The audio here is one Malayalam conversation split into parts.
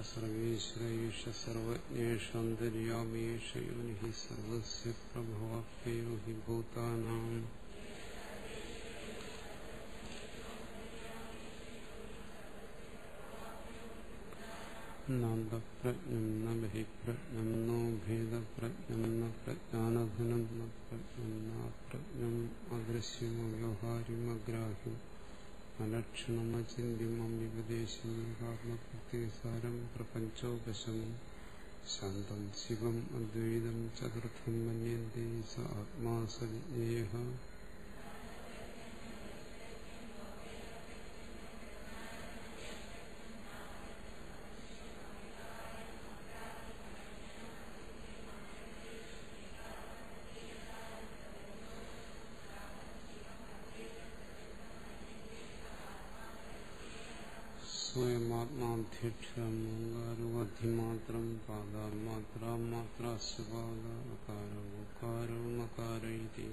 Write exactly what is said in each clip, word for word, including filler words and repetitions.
सर्वेश्वरेश सर्वज्ञेश अंतर्यामीश योनिः सर्वस्य प्रभवाप्यो हि भूतानां नादप्रज्ञं न बहिप्रज्ञं नो भेदप्रज्ञं न प्रज्ञानघनं न प्रज्ञं नाप्रज्ञम् अदृश्यं व्यवहार्यम् अग्राह्यम् अलक्षणमचिन्त्यम् विपदेशं आत्मप्रत्ययसारं प्रपञ्चोपशं शान्तं शिवम् अद्वैतं चतुर्थं मन्यन्ते स आत्मा स विज्ञेयः धिमात्रं पादामात्रा मात्रास्य पादा अकारो अकारो मकार इति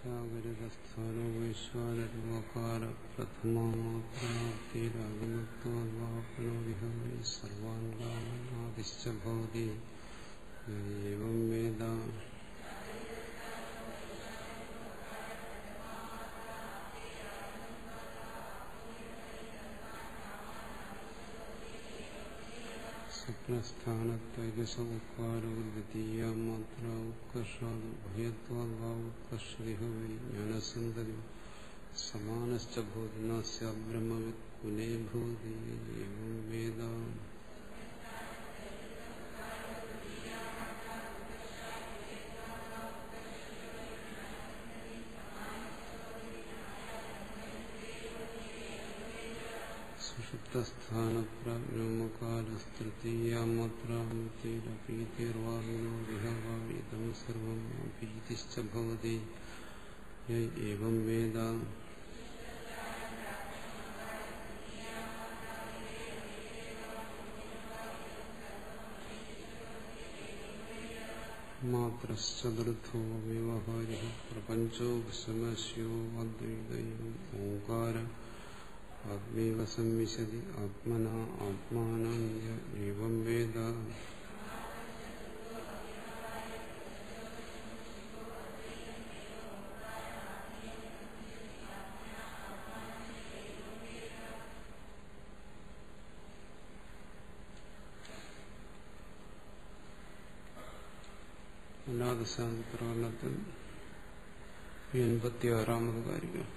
जागरिकस्थानो वैश्वानरवकार प्रथमा मात्रा तेरागमत्वाद्वापनो विहारे सर्वान् गामनादिश्च भवति एवं वेदा स्वप्नस्थानत्वैकसमुपकारोद्वितीया मात्रा उत्कर्षाद्भयत्वाद्वावोत्कर्षदिह वैज्ञानसुन्दरी समानश्च भोजनास्य ब्रह्मवित्कुले भूति एवं वेदा सुषुप्तस्थानप्राप्नोमकारस्तृतीया मात्रा तेरपीतिर्वाहिनो विहवारितं सर्वम् अपीतिश्च भवति य एवं वेद मात्रश्चतुर्थो व्यवहारिः प्रपञ्चो विषमस्यो अद्वैतम् ओङ्कार आत्मेव संविशति आत्मना आत्मानं य एवं वेद അനാദശാന്തരാളത്തിൽ എൺപത്തി ആറാമത് കാര്യം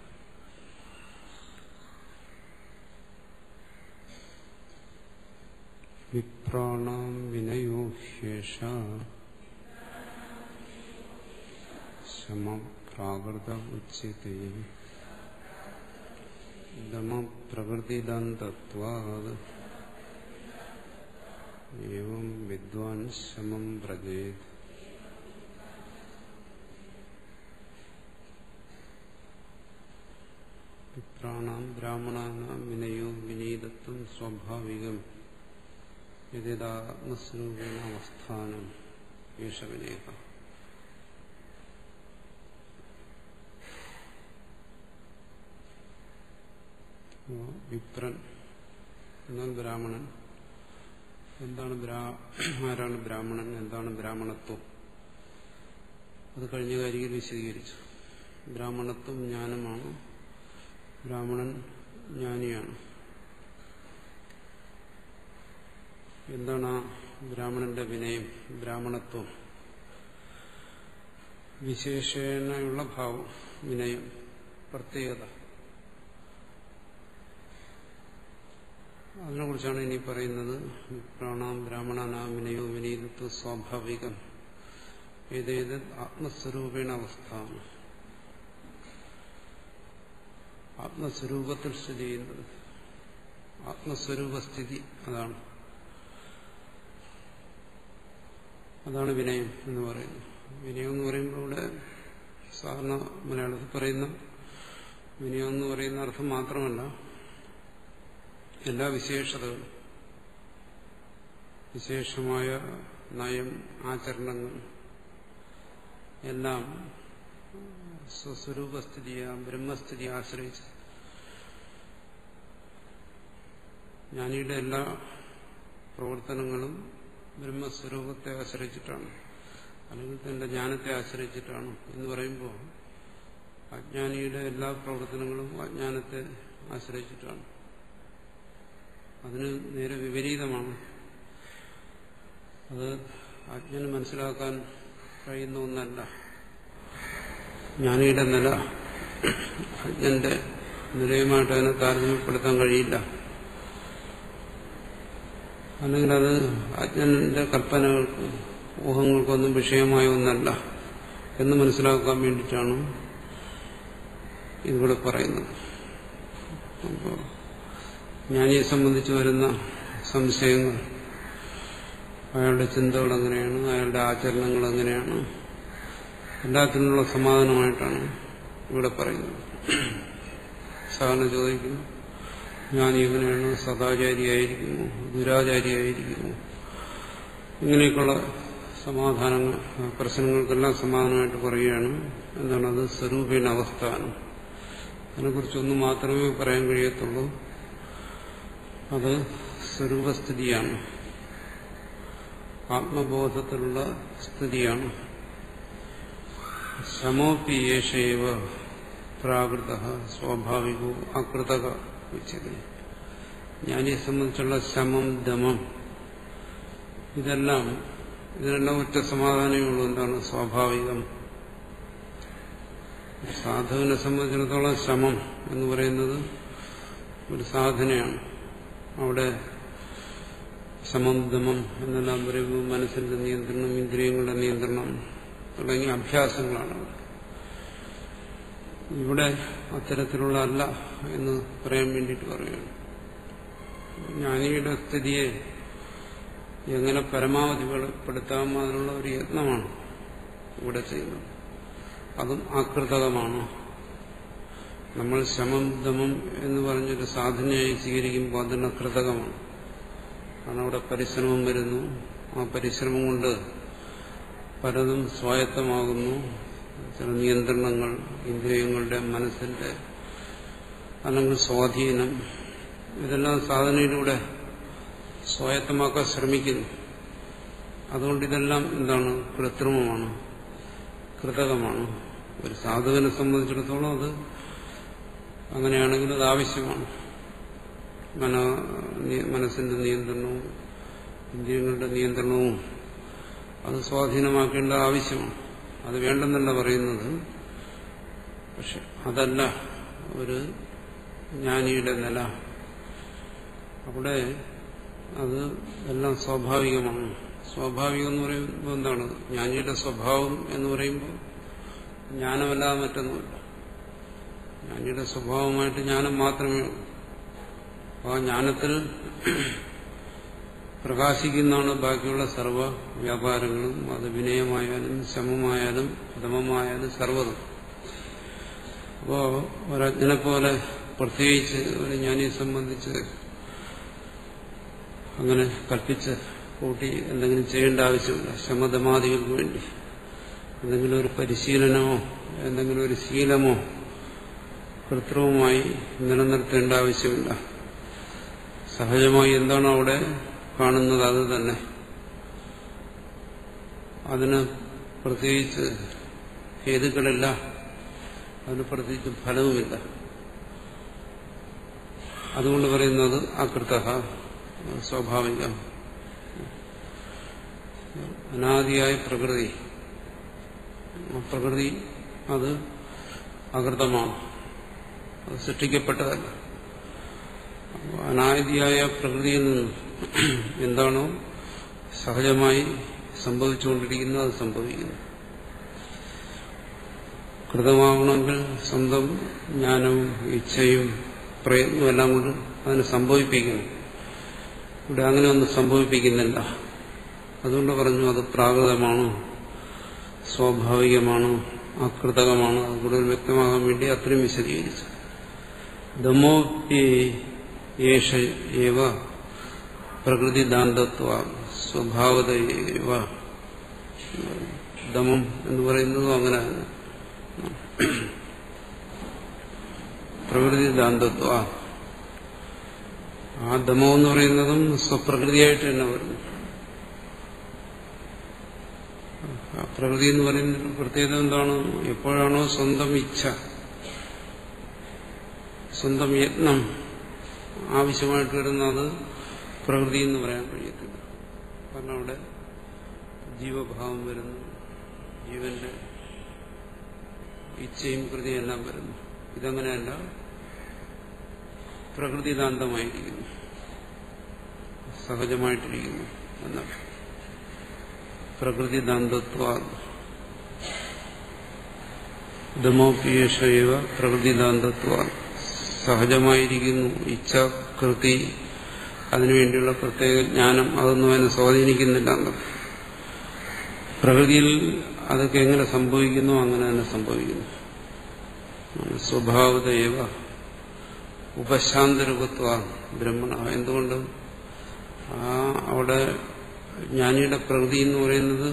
विप्राणां विनयो ह्येषः शमः प्रावर्तव उच्यते धम्म प्रवृत्तिदन्तत्वाद् एवं विद्वान् समं व्रजेत्। पित्राणां ब्राह्मणानां विनयो विनीतत्वं स्वाभाविकं यदेदात्मस्वरूपेण अवस्थानम् एष विनयः। വിപ്രൻ എന്നാൽ ബ്രാഹ്മണൻ എന്താണ് ആരാണ് ബ്രാഹ്മണൻ, എന്താണ് ബ്രാഹ്മണത്വം, അത് കഴിഞ്ഞ കാര്യങ്ങൾ വിശദീകരിച്ചു. ബ്രാഹ്മണത്വം ജ്ഞാനമാണ്, ബ്രാഹ്മണൻ ജ്ഞാനിയാണ്. എന്താണ് ആ ബ്രാഹ്മണന്റെ വിനയം, ബ്രാഹ്മണത്വം? വിശേഷണയുള്ള ഭാവം, വിനയം, പ്രത്യേകത. അതിനെക്കുറിച്ചാണ് ഇനി പറയുന്നത്. പ്രാണാം ബ്രാഹ്മണനാം വിനയോ വിനീതത്വ സ്വാഭാവികം ഏതേത് ആത്മസ്വരൂപേണ അവസ്ഥ. ആത്മസ്വരൂപത്തിൽ സ്ഥിതി ചെയ്യുന്നത്, ആത്മസ്വരൂപസ്ഥിതി, അതാണ് അതാണ് വിനയം എന്ന് പറയുന്നത്. വിനയം എന്ന് പറയുമ്പോൾ ഇവിടെ സാധാരണ മലയാളത്തിൽ പറയുന്ന വിനയം എന്ന് പറയുന്ന അർത്ഥം മാത്രമല്ല, എല്ലാ വിശേഷതകളും, വിശേഷമായ നയം, ആചരണങ്ങൾ എല്ലാം സ്വസ്വരൂപസ്ഥിതിയെ, ബ്രഹ്മസ്ഥിതിയെ ആശ്രയിച്ച് ജ്ഞാനിയുടെ എല്ലാ പ്രവർത്തനങ്ങളും ബ്രഹ്മസ്വരൂപത്തെ ആശ്രയിച്ചിട്ടാണ്, അല്ലെങ്കിൽ തന്റെ ജ്ഞാനത്തെ ആശ്രയിച്ചിട്ടാണ് എന്ന് പറയുമ്പോൾ അജ്ഞാനിയുടെ എല്ലാ പ്രവർത്തനങ്ങളും അജ്ഞാനത്തെ ആശ്രയിച്ചിട്ടാണ്. അതിന് നേരെ വിപരീതമാണ്. അത് അജ്ഞന് മനസ്സിലാക്കാൻ കഴിയുന്ന ഒന്നല്ല. ജ്ഞാനിയുടെ നില അജ്ഞന്റെ നിലയുമായിട്ട് അതിനെ താരതമ്യപ്പെടുത്താൻ കഴിയില്ല. അല്ലെങ്കിൽ അത് അജ്ഞന്റെ കൽപ്പനകൾക്ക്, ഊഹങ്ങൾക്കൊന്നും വിഷയമായ ഒന്നല്ല എന്ന് മനസ്സിലാക്കാൻ വേണ്ടിയിട്ടാണ് ഇതിവിടെ പറയുന്നത്. അപ്പോൾ ജ്ഞാനിയെ സംബന്ധിച്ച് വരുന്ന സംശയങ്ങൾ, അയാളുടെ ചിന്തകൾ എങ്ങനെയാണ്, അയാളുടെ ആചരണങ്ങൾ എങ്ങനെയാണ്, എല്ലാത്തിനുള്ള സമാധാനമായിട്ടാണ് ഇവിടെ പറയുന്നത്. സാധാരണ ചോദിക്കുന്നു, ജ്ഞാനി എങ്ങനെയാണ്, സദാചാരിയായിരിക്കുമോ, ദുരാചാരിയായിരിക്കുമോ, ഇങ്ങനെയൊക്കെയുള്ള സമാധാനങ്ങൾ, പ്രശ്നങ്ങൾക്കെല്ലാം സമാധാനമായിട്ട് പറയുകയാണ്. എന്താണ് അത്? സ്വരൂപേണ അവസ്ഥാനം. അതിനെക്കുറിച്ചൊന്നും മാത്രമേ പറയാൻ കഴിയത്തുള്ളൂ. അത് സ്വരൂപസ്ഥിതിയാണ്, ആത്മബോധത്തിലുള്ള സ്ഥിതിയാണ്. ശമോപി യേശൈവ പ്രാകൃത സ്വാഭാവികോ അകൃതക ഉച്ചതി. ജ്ഞാനിയെ സംബന്ധിച്ചുള്ള ശമം, ദമം, ഇതെല്ലാം ഇതിനെല്ലാം ഒറ്റ സമാധാനമേ ഉള്ളൂ. എന്താണ്? സ്വാഭാവികം. സാധുവിനെ സംബന്ധിച്ചിടത്തോളം ശമം എന്ന് പറയുന്നത് ഒരു സാധനയാണ്. അവിടെ സമം, ദമം എന്നെല്ലാം പറയുമ്പോൾ മനസ്സിന്റെ നിയന്ത്രണം, ഇന്ദ്രിയങ്ങളുടെ നിയന്ത്രണം തുടങ്ങിയ അഭ്യാസങ്ങളാണ്. ഇവിടെ അത്തരത്തിലുള്ള അല്ല എന്ന് പറയാൻ വേണ്ടിയിട്ട് പറയുകയാണ്. ജ്ഞാനിയുടെ സ്ഥിതിയെ എങ്ങനെ പരമാവധി വെളിപ്പെടുത്താം, അതിനുള്ള ഒരു യത്നമാണ് ഇവിടെ ചെയ്യുന്നത്. അതും ആകൃതകമാണ്. നമ്മൾ ശമം, ദമം എന്ന് പറഞ്ഞൊരു സാധനയായി സ്വീകരിക്കുമ്പോൾ അതിന് കൃതകമാണ്. കാരണം അവിടെ പരിശ്രമം വരുന്നു, ആ പരിശ്രമം കൊണ്ട് പലതും സ്വായത്തമാകുന്നു. ചില നിയന്ത്രണങ്ങൾ, ഇന്ദ്രിയങ്ങളുടെ, മനസ്സിന്റെ, അല്ലെങ്കിൽ സ്വാധീനം, ഇതെല്ലാം സാധനയിലൂടെ സ്വായത്തമാക്കാൻ ശ്രമിക്കുന്നു. അതുകൊണ്ട് ഇതെല്ലാം എന്താണ്? കൃത്രിമമാണ്, കൃതകമാണ്. ഒരു സാധുവിനെ സംബന്ധിച്ചിടത്തോളം അത് അങ്ങനെയാണെങ്കിൽ അത് ആവശ്യമാണ്. മന മനസ്സിന്റെ നിയന്ത്രണവും ഇന്ദ്രിയങ്ങളുടെ നിയന്ത്രണവും അത് സ്വാധീനമാക്കേണ്ട ആവശ്യമാണ്. അത് വേണ്ടെന്നല്ല പറയുന്നത്. പക്ഷെ അതല്ല ഒരു ജ്ഞാനിയുടെ നില. അവിടെ അത് എല്ലാം സ്വാഭാവികമാണ്. സ്വാഭാവികം എന്ന് പറയുമ്പോൾ എന്താണ്? ജ്ഞാനിയുടെ സ്വഭാവം എന്ന് പറയുമ്പോൾ ജ്ഞാനമല്ലാതെ മറ്റൊന്നുമില്ല. ജ്ഞാനിയുടെ സ്വഭാവമായിട്ട് ജ്ഞാനം മാത്രമേ ഉള്ളൂ. അപ്പോൾ ആ ജ്ഞാനത്തിൽ പ്രകാശിക്കുന്നതാണ് ബാക്കിയുള്ള സർവ്വ വ്യാപാരങ്ങളും. അത് വിനയമായാലും ശമമായാലും പ്രഥമമായാലും സർവ്വതും. അപ്പോൾ ഒരജ്ഞനെ പോലെ പ്രത്യേകിച്ച് ഒരു ജ്ഞാനിയെ സംബന്ധിച്ച് അങ്ങനെ കൽപ്പിച്ച് കൂട്ടി എന്തെങ്കിലും ചെയ്യേണ്ട ആവശ്യമില്ല. ശമധമാദികൾക്ക് വേണ്ടി എന്തെങ്കിലും ഒരു പരിശീലനമോ എന്തെങ്കിലും ഒരു ശീലമോ കൃത്രിമമായി നിലനിർത്തേണ്ട ആവശ്യമില്ല. സഹജമായി എന്താണോ അവിടെ കാണുന്നത് അത് തന്നെ. അതിന് പ്രത്യേകിച്ച് ഹേതുക്കളില്ല, അതിന് പ്രത്യേകിച്ച് ഫലവുമില്ല. അതുകൊണ്ട് പറയുന്നത് അകൃത സ്വാഭാവികം, അനാദിയായ പ്രകൃതി, പ്രകൃതി അത് അകൃതമാണ്, അത് സൃഷ്ടിക്കപ്പെട്ടതല്ല. അനാദിയായ പ്രകൃതിയിൽ നിന്ന് എന്താണോ സഹജമായി സംഭവിച്ചുകൊണ്ടിരിക്കുന്നത് അത് സംഭവിക്കുന്നു. കൃതമാവണമെങ്കിൽ സ്വന്തം ജ്ഞാനവും ഇച്ഛയും പ്രയത്നവും എല്ലാം കൊണ്ട് അതിനെ സംഭവിപ്പിക്കുന്നു. ഇവിടെ അങ്ങനെ ഒന്നും സംഭവിപ്പിക്കുന്നില്ല. അതുകൊണ്ട് പറഞ്ഞു അത് പ്രാകൃതമാണോ സ്വാഭാവികമാണോ അകൃതകമാണോ. അത് കൂടുതൽ വ്യക്തമാകാൻ വേണ്ടി അത്രയും വിശദീകരിച്ചു. ദമോപ്യേഷ പ്രകൃതിദാന്തത്വ സ്വഭാവതയേവ. ദമം എന്ന് പറയുന്നതും അങ്ങനെ പ്രകൃതിദാന്തത്വ. ആ ദമം എന്ന് പറയുന്നതും സ്വപ്രകൃതിയായിട്ട് തന്നെ വരുന്നു. പ്രകൃതി എന്ന് പറയുന്ന പ്രത്യേകത എന്താണ്? എപ്പോഴാണോ സ്വന്തം ഇച്ഛ സ്വന്തം യത്നം ആവശ്യമായിട്ട് വരുന്നത് പ്രകൃതി എന്ന് പറയാൻ കഴിയത്തില്ല. കാരണം അവിടെ ജീവഭാവം വരുന്നു, ജീവന്റെ ഇച്ഛയും കൃതിയും എല്ലാം വരുന്നു. ഇതങ്ങനെയല്ല, പ്രകൃതിദാന്തമായിരിക്കുന്നു, സഹജമായിട്ടിരിക്കുന്നു എന്നാണ് പ്രകൃതിദാന്തത്വ. ദമോപ്യേഷ പ്രകൃതിദാന്തത്വ സഹജമായിരിക്കുന്നു. ഇച്ഛ കൃതി അതിനുവേണ്ടിയുള്ള പ്രത്യേക ജ്ഞാനം അതൊന്നും അതിനെ സ്വാധീനിക്കുന്നില്ല. പ്രകൃതിയിൽ അതൊക്കെ എങ്ങനെ സംഭവിക്കുന്നു അങ്ങനെ തന്നെ സംഭവിക്കുന്നു. സ്വഭാവതയേവ ഉപശാന്തരൂപത്വ ബ്രഹ്മണ. എന്തുകൊണ്ടും ആ അവിടെ ജ്ഞാനിയുടെ പ്രകൃതി എന്ന് പറയുന്നത്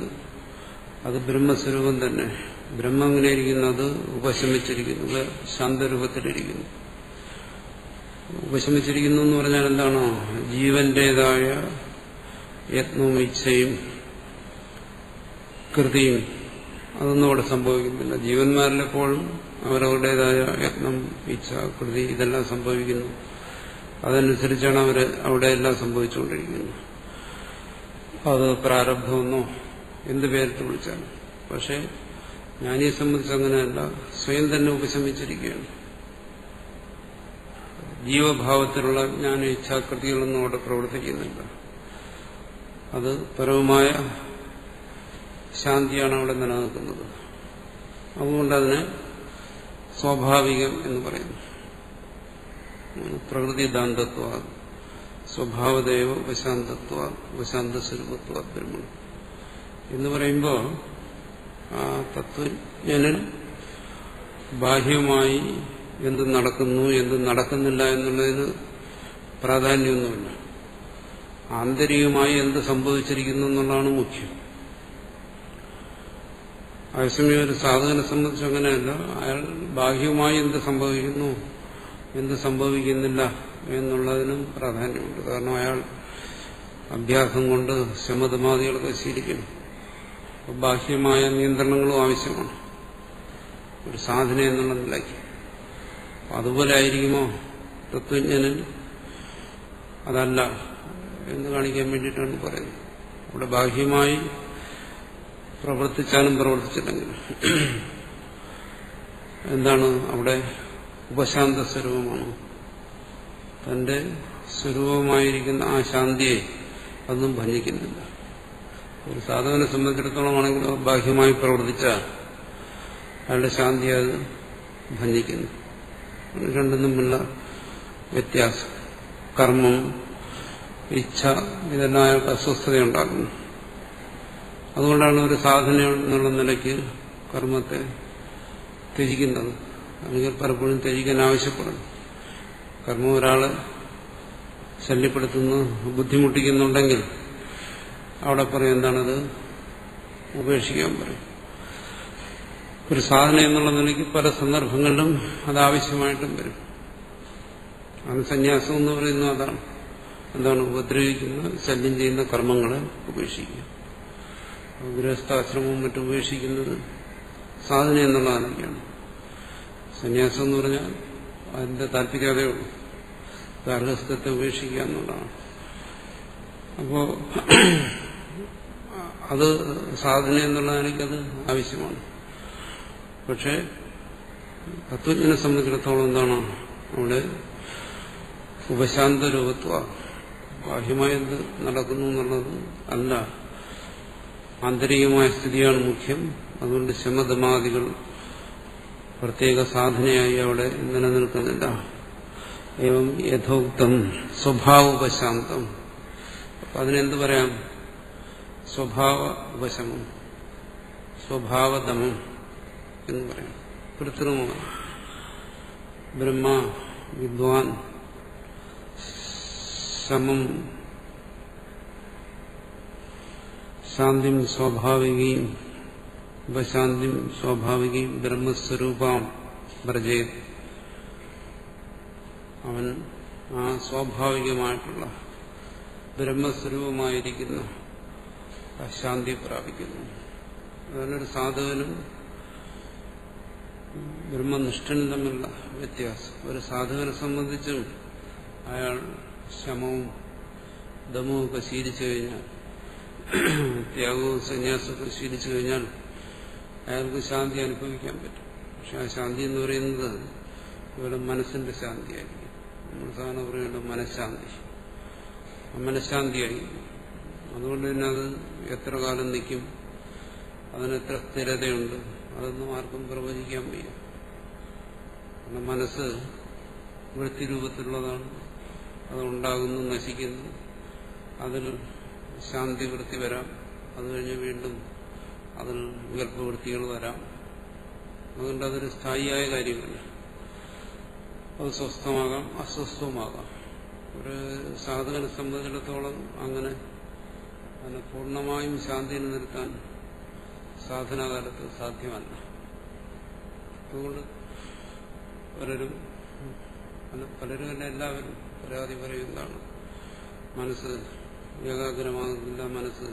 അത് ബ്രഹ്മസ്വരൂപം തന്നെ. ബ്രഹ്മം എങ്ങനെ ഇരിക്കുന്നു? അത് ഉപശമിച്ചിരിക്കുന്നു, ശാന്തരൂപത്തിലിരിക്കുന്നു. ഉപശമിച്ചിരിക്കുന്നു എന്ന് പറഞ്ഞാൽ എന്താണോ ജീവന്റേതായ യത്നവും ഇച്ഛയും കൃതിയും അതൊന്നും അവിടെ സംഭവിക്കുന്നില്ല. ജീവന്മാരിലെപ്പോഴും അവരവരുടേതായ യത്നം ഇച്ഛ കൃതി ഇതെല്ലാം സംഭവിക്കുന്നു. അതനുസരിച്ചാണ് അവർ അവിടെ എല്ലാം സംഭവിച്ചുകൊണ്ടിരിക്കുന്നത്. അത് പ്രാരബ്ധമെന്നോ എന്ത് പേരിട്ട് വിളിച്ചാണ്. പക്ഷെ ജ്ഞാനിയെ സംബന്ധിച്ച് അങ്ങനെയല്ല, സ്വയം തന്നെ ഉപശമിച്ചിരിക്കുകയാണ്. ജീവഭാവത്തിലുള്ള ജ്ഞാന ഇച്ഛാകൃതികളൊന്നും അവിടെ പ്രവർത്തിക്കുന്നില്ല. അത് പരമമായ ശാന്തിയാണ് അവിടെ നിലനിൽക്കുന്നത്. അതുകൊണ്ടതിനെ സ്വാഭാവികം എന്ന് പറയുന്നു. പ്രകൃതിദാന്തത്വ സ്വഭാവദേവ ഉപശാന്തത്വ ഉപശാന്ത സ്വരൂപത്വ ബ്രഹ്മം എന്ന് പറയുമ്പോൾ ആ തത്വജ്ഞനിൽ ബാഹ്യമായി എന്ത് നടക്കുന്നു എന്ത് നടക്കുന്നില്ല എന്നുള്ളതിന് പ്രാധാന്യമൊന്നുമില്ല. ആന്തരികമായി എന്ത് സംഭവിച്ചിരിക്കുന്നു എന്നുള്ളതാണ് മുഖ്യം. അതേസമയം ഒരു സാധകനെ സംബന്ധിച്ച് അങ്ങനെയല്ല, അയാൾ ബാഹ്യമായി എന്ത് സംഭവിക്കുന്നു എന്ത് സംഭവിക്കുന്നില്ല എന്നുള്ളതിനും പ്രാധാന്യമുണ്ട്. കാരണം അയാൾ അഭ്യാസം കൊണ്ട് ശമധമാദികളൊക്കെ ശീലിക്കണം. അപ്പോൾ ബാഹ്യമായ നിയന്ത്രണങ്ങളും ആവശ്യമാണ് ഒരു സാധന എന്നുള്ള നിലയ്ക്ക്. അതുപോലെ ആയിരിക്കുമോ തത്വജ്ഞനിൽ? അതല്ല എന്ന് കാണിക്കാൻ വേണ്ടിയിട്ടാണ് പറയുന്നത്. അവിടെ ബാഹ്യമായി പ്രവർത്തിച്ചാലും പ്രവർത്തിച്ചില്ലെങ്കിൽ എന്താണ് അവിടെ ഉപശാന്ത സ്വരൂപമാണ്. തന്റെ സ്വരൂപമായിരിക്കുന്ന ആ ശാന്തിയെ അതൊന്നും ഭഞ്ജിക്കുന്നില്ല. ഒരു സാധകനെ സംബന്ധിച്ചിടത്തോളം ആണെങ്കിൽ ബാഹ്യമായി പ്രവർത്തിച്ച അയാളുടെ ശാന്തി അത് ഭഞ്ജിക്കുന്നു. രണ്ടും തമ്മിലുള്ള വ്യത്യാസം. കർമ്മം, ഇച്ഛ ഇതെല്ലാം അയാൾക്ക് അസ്വസ്ഥതയുണ്ടാകുന്നു. അതുകൊണ്ടാണ് ഒരു സാധന എന്നുള്ള നിലയ്ക്ക് കർമ്മത്തെ ത്യജിക്കുന്നത്. അല്ലെങ്കിൽ പലപ്പോഴും ത്യജിക്കാൻ ആവശ്യപ്പെടുന്നു. കർമ്മം ഒരാളെ ശല്യപ്പെടുത്തുന്നു, ബുദ്ധിമുട്ടിക്കുന്നുണ്ടെങ്കിൽ അവിടെ പറയും എന്താണത് ഉപേക്ഷിക്കാൻ പറയും. ഒരു സാധന എന്നുള്ള നിലയ്ക്ക് പല സന്ദർഭങ്ങളിലും അത് ആവശ്യമായിട്ടും വരും. അത് സന്യാസം എന്ന് പറയുന്നത് അതാണ്. എന്താണ് ഉപദ്രവിക്കുന്ന ശല്യം ചെയ്യുന്ന കർമ്മങ്ങളെ ഉപേക്ഷിക്കുക. ഗൃഹസ്ഥാശ്രമവും മറ്റും ഉപേക്ഷിക്കുന്നത് സാധന എന്നുള്ളതാണ്. സന്യാസം എന്ന് പറഞ്ഞാൽ അതിന്റെ താല്പര്യമേ ഉള്ളൂ, ഗൃഹസ്ഥത്തെ ഉപേക്ഷിക്കുക എന്നുള്ളതാണ്. അപ്പോ അത് സാധന എന്നുള്ള എനിക്കത് ആവശ്യമാണ്. പക്ഷെ തത്വജ്ഞനെ സംബന്ധിച്ചിടത്തോളം എന്താണ് അവിടെ ഉപശാന്ത രൂപത്വ ബാഹ്യമായി എന്ത് നടക്കുന്നു എന്നുള്ളത് അല്ല, ആന്തരികമായ സ്ഥിതിയാണ് മുഖ്യം. അതുകൊണ്ട് ശമദമാദികൾ പ്രത്യേക സാധനയായി അവിടെ നിലനിൽക്കുന്നില്ല. ഏവം യഥോക്തം സ്വഭാവ ഉപശാന്തം. അപ്പം അതിനെന്ത് പറയാം? സ്വഭാവ ഉപശമം, സ്വഭാവദമം എന്ന് പറയാം. കൃത്രിമം ബ്രഹ്മ വിദ്വാൻ സമം ശാന്തിം സ്വാഭാവികീം ഉപശാന്തിം സ്വാഭാവികീം ബ്രഹ്മസ്വരൂപാം വ്രജേത്. അവൻ ആ സ്വാഭാവികമായിട്ടുള്ള ബ്രഹ്മസ്വരൂപമായിരിക്കുന്ന ശാന്തി പ്രാപിക്കുന്നു. അതിനൊരു സാധകനും ബ്രഹ്മനിഷ്ഠനും തമ്മിലുള്ള വ്യത്യാസം. ഒരു സാധകനെ സംബന്ധിച്ചും അയാൾ ശമവും ദമവും ഒക്കെ ശീലിച്ചു കഴിഞ്ഞാൽ, ത്യാഗവും സന്യാസമൊക്കെ ശീലിച്ചു കഴിഞ്ഞാൽ അയാൾക്ക് ശാന്തി അനുഭവിക്കാൻ പറ്റും. പക്ഷെ ആ ശാന്തി എന്ന് പറയുന്നത് ഇവിടെ മനസ്സിന്റെ ശാന്തിയായിരിക്കും. നമ്മൾ സാധാരണ പറയുന്ന മനഃശാന്തി, മനഃശാന്തിയായിരിക്കും. അതുകൊണ്ട് തന്നെ അത് എത്ര കാലം നിൽക്കും, അതിനെത്ര സ്ഥിരതയുണ്ട്, അതൊന്നും ആർക്കും പ്രവചിക്കാൻ വയ്യ. കാരണം മനസ്സ് വൃത്തി രൂപത്തിലുള്ളതാണ്. അതുണ്ടാകുന്നു, നശിക്കുന്നു. അതിൽ ശാന്തി വൃത്തി വരാം, അത് കഴിഞ്ഞ് വീണ്ടും അതിൽ വികല്പവൃത്തികൾ വരാം. അതുകൊണ്ട് അതൊരു സ്ഥായിയായ കാര്യമല്ല. അത് സ്വസ്ഥമാകാം, അസ്വസ്ഥവുമാകാം. ഒരു സാധകനെ സംബന്ധിച്ചിടത്തോളം അങ്ങനെ അതിനെ പൂർണ്ണമായും ശാന്തി നിലനിർത്താൻ സാധനാകാലത്ത് സാധ്യമല്ല. അതുകൊണ്ട് പലരും പലരും തന്നെ എല്ലാവരും പരാതി പറയുന്നതാണ്, മനസ്സ് ഏകാഗ്രമാകുന്നില്ല, മനസ്സ്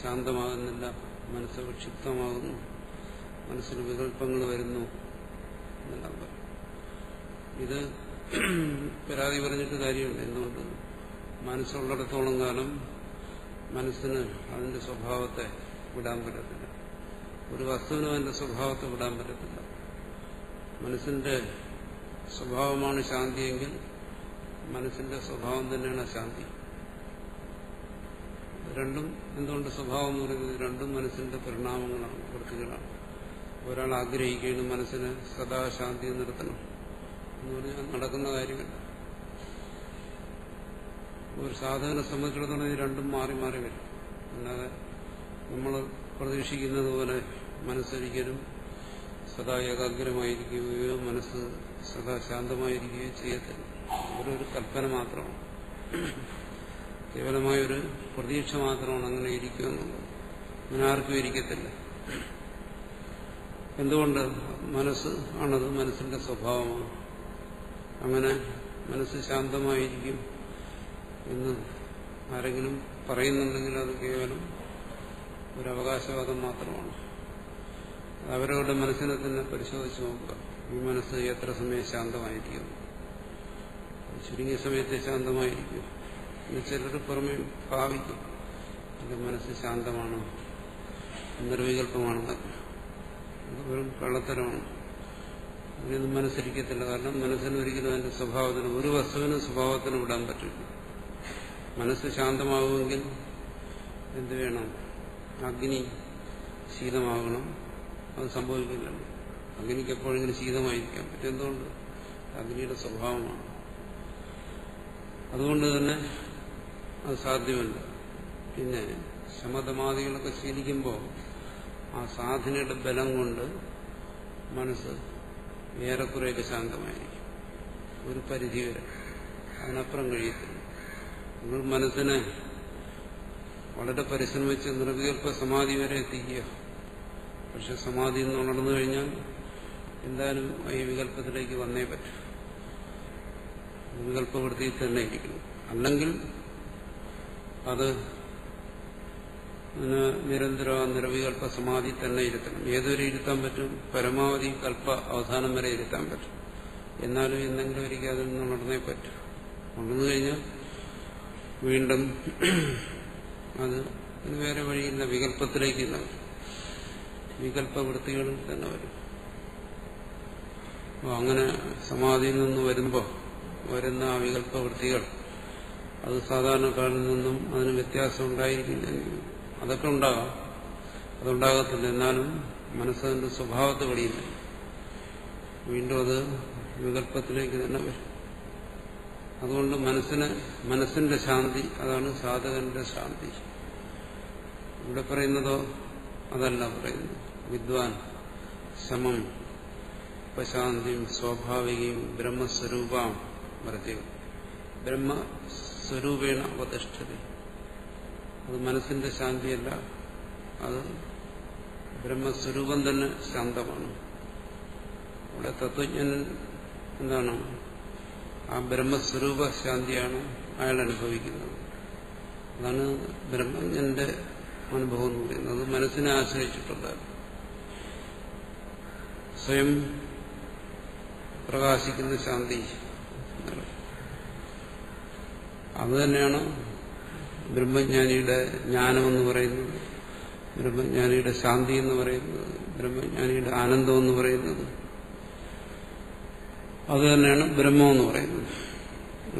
ശാന്തമാകുന്നില്ല, മനസ്സ് വിക്ഷിപ്തമാകുന്നു, മനസ്സിന് വികല്പങ്ങൾ വരുന്നു എന്നെല്ലാം പറയും. ഇത് പരാതി പറഞ്ഞിട്ട് കാര്യമുണ്ട്. എന്തുകൊണ്ട്? മനസ്സുള്ളിടത്തോളം കാലം മനസ്സിന് അതിന്റെ സ്വഭാവത്തെ വിടാൻ പറ്റത്തില്ല. ഒരു വസ്തുവിനും അതിന്റെ സ്വഭാവത്തെ വിടാൻ പറ്റത്തില്ല. മനസ്സിന്റെ സ്വഭാവമാണ് ശാന്തിയെങ്കിൽ മനസ്സിന്റെ സ്വഭാവം തന്നെയാണ് ശാന്തി. രണ്ടും എന്തുകൊണ്ട് സ്വഭാവം എന്ന് പറയുന്നത് രണ്ടും മനസ്സിന്റെ പരിണാമങ്ങളാണ്, വൃത്തികളാണ്. ഒരാൾ ആഗ്രഹിക്കുകയാണ് മനസ്സിന് സദാ ശാന്തി നിർത്തണം എന്ന് പറഞ്ഞാൽ നടക്കുന്ന കാര്യമില്ല. ഒരു സാധകനെ സംബന്ധിച്ചിടത്തോളം ഇത് രണ്ടും മാറി മാറി വരും. അല്ലാതെ നമ്മൾ പ്രതീക്ഷിക്കുന്നത് പോലെ മനസ്സൊരിക്കലും സദാ ഏകാഗ്രമായിരിക്കുകയോ മനസ്സ് സദാ ശാന്തമായിരിക്കുകയോ ചെയ്യത്തില്ല. ഓരോരു കൽപ്പന മാത്രമാണ്, കേവലമായൊരു പ്രതീക്ഷ മാത്രമാണ് അങ്ങനെ ഇരിക്കുക എന്നുള്ളത്. അങ്ങനെ ആർക്കും ഇരിക്കത്തില്ല. എന്തുകൊണ്ട്? മനസ്സ് ആണത്, മനസ്സിന്റെ സ്വഭാവമാണ്. അങ്ങനെ മനസ്സ് ശാന്തമായിരിക്കും എന്ന് ആരെങ്കിലും പറയുന്നുണ്ടെങ്കിൽ അത് കേവലം ഒരു അവകാശവാദം മാത്രമാണ്. അവരവരുടെ മനസ്സിനെ തന്നെ പരിശോധിച്ച് നോക്കുക. ഈ മനസ്സ് എത്ര സമയം ശാന്തമായിരിക്കും? ചുരുങ്ങിയ സമയത്ത് ശാന്തമായിരിക്കും. ചിലർ പുറമെ ഭാവിക്കും എന്റെ മനസ്സ് ശാന്തമാണ്, നിർവികല്പമാണ്, വെറും കള്ളത്തരമാണ്, അങ്ങനെയൊന്നും മനസ്സിരിക്കത്തില്ല. കാരണം മനസ്സിനൊരിക്കലും അതിന്റെ സ്വഭാവത്തിന്, ഒരു വസ്തുവിനും സ്വഭാവത്തിന് വിടാൻ പറ്റില്ല. മനസ്സ് ശാന്തമാകുമെങ്കിൽ എന്ത് വേണം? അഗ്നി ശീതമാകണം, അത് സംഭവിക്കുന്നുണ്ട്. അഗ്നിക്ക് എപ്പോഴെങ്കിലും ശീതമായിരിക്കാൻ പറ്റും. എന്തുകൊണ്ട്? അഗ്നിയുടെ സ്വഭാവമാണ്. അതുകൊണ്ട് തന്നെ അത് സാധ്യമല്ല. പിന്നെ ശമതമാദികളൊക്കെ ശീലിക്കുമ്പോൾ ആ സാധനയുടെ ബലം കൊണ്ട് മനസ്സ് ഏറെക്കുറെയൊക്കെ ശാന്തമായിരിക്കും, ഒരു പരിധി വരെ. അതിനപ്പുറം കഴിയത്തില്ല. നമ്മൾ മനസ്സിനെ വളരെ പരിശ്രമിച്ച് നിർവികൽപ്പ സമാധി വരെ എത്തിക്കുക. പക്ഷെ സമാധി എന്ന് ഉണർന്നു കഴിഞ്ഞാൽ എന്തായാലും ഈ വികല്പത്തിലേക്ക് വന്നേ പറ്റും. വികല്പവൃത്തിയിൽ തന്നെ ഇരിക്കണം. അല്ലെങ്കിൽ അത് നിരന്തര നിരവികൽപ്പ സമാധി തന്നെ ഇരുത്തണം. ഏതുവരെ ഇരുത്താൻ പറ്റും? പരമാവധി കൽപ്പ അവസാനം വരെ ഇരുത്താൻ പറ്റും. എന്നാലും എന്തെങ്കിലും ഒരിക്കൽ അതിൽ നിന്ന് ഉണർന്നേ പറ്റും. ഉണർന്നു കഴിഞ്ഞാൽ വീണ്ടും അത് വേറെ വഴിയില്ല, വികല്പത്തിലേക്ക് തന്നെ വരും, വികല്പവൃത്തികളിൽ തന്നെ വരും. അപ്പോൾ അങ്ങനെ സമാധിയിൽ നിന്ന് വരുമ്പോൾ വരുന്ന ആ വികല്പവൃത്തികൾ അത് സാധാരണക്കാരിൽ നിന്നും അതിന് വ്യത്യാസം ഉണ്ടായിരിക്കില്ലെങ്കിൽ അതൊക്കെ ഉണ്ടാകാം, അതുണ്ടാകത്തില്ല. എന്നാലും മനസ്സിൻ്റെ സ്വഭാവത്തെ വെളിയില്ല, വീണ്ടും അത് വികല്പത്തിലേക്ക് തന്നെ വരും. അതുകൊണ്ട് മനസ്സിന് മനസ്സിന്റെ ശാന്തി, അതാണ് സാധകന്റെ ശാന്തി. ഇവിടെ പറയുന്നതോ അതല്ല പറയുന്നത്. വിദ്വാൻ സമം ഉപശാന്തിയും സ്വാഭാവികയും ബ്രഹ്മസ്വരൂപം വർത്തിക്കും, ബ്രഹ്മസ്വരൂപേണ അവതിഷ്ഠതി. അത് മനസ്സിന്റെ ശാന്തിയല്ല, അത് ബ്രഹ്മസ്വരൂപം തന്നെ ശാന്തമാണ്. ഇവിടെ തത്വജ്ഞൻ എന്താണ്? ആ ബ്രഹ്മസ്വരൂപ ശാന്തിയാണ് അയാൾ അനുഭവിക്കുന്നത്. അതാണ് ബ്രഹ്മജ്ഞന്റെ അനുഭവം എന്ന് പറയുന്നത്. അത് മനസ്സിനെ ആശ്രയിച്ചിട്ടുള്ള സ്വയം പ്രകാശിക്കുന്ന ശാന്തി, അത് തന്നെയാണ് ബ്രഹ്മജ്ഞാനിയുടെ ജ്ഞാനമെന്ന് പറയുന്നത്, ബ്രഹ്മജ്ഞാനിയുടെ ശാന്തി എന്ന് പറയുന്നത്, ബ്രഹ്മജ്ഞാനിയുടെ ആനന്ദം എന്ന് പറയുന്നത്, അത് തന്നെയാണ് ബ്രഹ്മമെന്ന് പറയുന്നത്.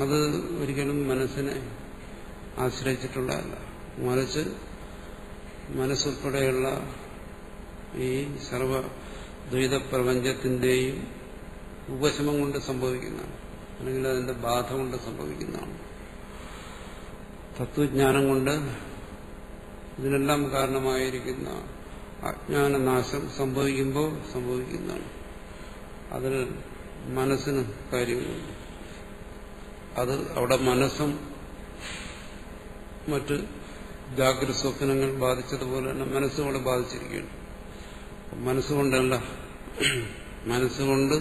അത് ഒരിക്കലും മനസ്സിനെ ആശ്രയിച്ചിട്ടുള്ളതല്ല. മറിച്ച് മനസ്സുൾപ്പെടെയുള്ള ഈ സർവ ദ്വൈത പ്രപഞ്ചത്തിന്റെയും ഉപശമം കൊണ്ട് സംഭവിക്കുന്നതാണ്, അല്ലെങ്കിൽ അതിന്റെ ബാധ കൊണ്ട് സംഭവിക്കുന്നതാണ്. തത്വജ്ഞാനം കൊണ്ട് ഇതിനെല്ലാം കാരണമായിരിക്കുന്ന അജ്ഞാനനാശം സംഭവിക്കുമ്പോൾ സംഭവിക്കുന്നതാണ്. അതിൽ മനസ്സിന് കാര്യമില്ല. അത് അവിടെ മനസ്സും മറ്റ് ജാഗ്രത സ്വപ്നങ്ങൾ ബാധിച്ചതുപോലെ തന്നെ മനസ്സും അവിടെ ബാധിച്ചിരിക്കുകയാണ്. മനസ്സുകൊണ്ടല്ല, മനസ്സുകൊണ്ട്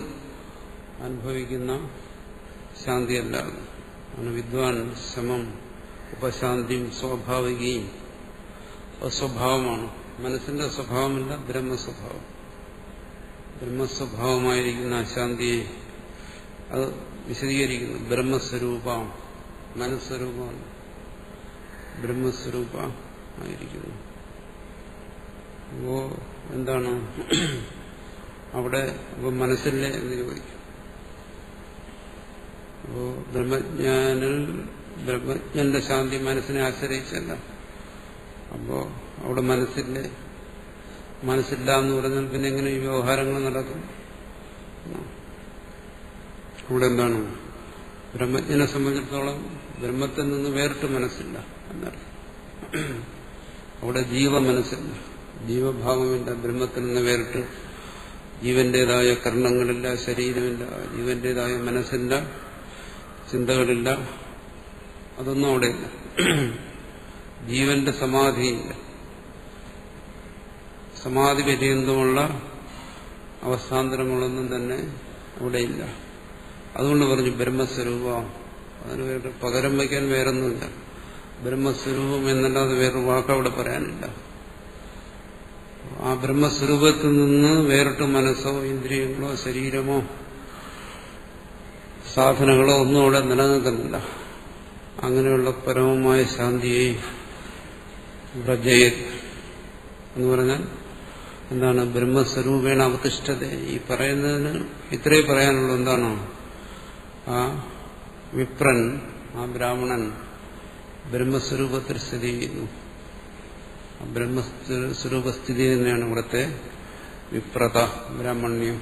അനുഭവിക്കുന്ന ശാന്തിയല്ല. വിദ്വാൻ സമം ഉപശാന്തിയും സ്വാഭാവികയും സ്വഭാവമാണ്. മനസ്സിന്റെ സ്വഭാവമല്ല, ബ്രഹ്മസ്വഭാവം. ബ്രഹ്മസ്വഭാവമായിരിക്കുന്ന ശാന്തിയെ അത് വിശദീകരിക്കുന്നു. ബ്രഹ്മസ്വരൂപം മനസ്വരൂപമാണ്, ബ്രഹ്മസ്വരൂപ ആയിരിക്കുന്നു. അപ്പോ എന്താണ് അവിടെ? അപ്പോൾ മനസ്സില്ലേ എന്ന് ചോദിക്കും. അപ്പോ ബ്രഹ്മജ്ഞാനിൽ ബ്രഹ്മജ്ഞന്റെ ശാന്തി മനസ്സിനെ ആശ്രയിച്ചല്ല. അപ്പോ അവിടെ മനസ്സില്ലേ? മനസ്സില്ല എന്ന് പറഞ്ഞാൽ പിന്നെ എങ്ങനെ ഈ വ്യവഹാരങ്ങൾ നടക്കും? ഇവിടെ എന്താണ്? ബ്രഹ്മജ്ഞനെ സംബന്ധിച്ചിടത്തോളം ബ്രഹ്മത്തിൽ നിന്ന് വേറിട്ട് മനസ്സില്ല എന്നറിയാം. അവിടെ ജീവ മനസ്സില്ല, ജീവഭാവമില്ല. ബ്രഹ്മത്തിൽ നിന്ന് വേറിട്ട് ജീവന്റേതായ കർണങ്ങളില്ല, ശരീരമില്ല, ജീവന്റേതായ മനസ്സില്ല, ചിന്തകളില്ല, അതൊന്നും അവിടെയില്ല. ജീവന്റെ സമാധിയില്ല. സമാധി പര്യന്തമുള്ള അവസ്ഥാന്തരങ്ങളൊന്നും തന്നെ അവിടെയില്ല. അതുകൊണ്ട് പറഞ്ഞു ബ്രഹ്മസ്വരൂപം. അതിന് വേറെ പകരം വയ്ക്കാൻ വേറൊന്നുമില്ല. ബ്രഹ്മസ്വരൂപം എന്നല്ലാതെ വേറൊരു വാക്കവിടെ പറയാനില്ല. ആ ബ്രഹ്മസ്വരൂപത്തിൽ നിന്ന് വേറിട്ട് മനസ്സോ ഇന്ദ്രിയങ്ങളോ ശരീരമോ സാധനങ്ങളോ ഒന്നും അവിടെ നിലനിൽക്കുന്നില്ല. അങ്ങനെയുള്ള പരമമായ ശാന്തിയെ വ്രജയ എന്ന് പറഞ്ഞാൽ എന്താണ്? ബ്രഹ്മസ്വരൂപേണ അവതിഷ്ഠത. ഈ പറയുന്നതിന് ഇത്രേ പറയാനുള്ളത്. എന്താണോ ആ വിപ്രൻ, ആ ബ്രാഹ്മണൻ ബ്രഹ്മസ്വരൂപത്തിൽ സ്ഥിതി ചെയ്യുന്നു. ബ്രഹ്മസ്വരൂപസ്ഥിതി തന്നെയാണ് ഇവിടുത്തെ विप्रत ब्राह्मण्यम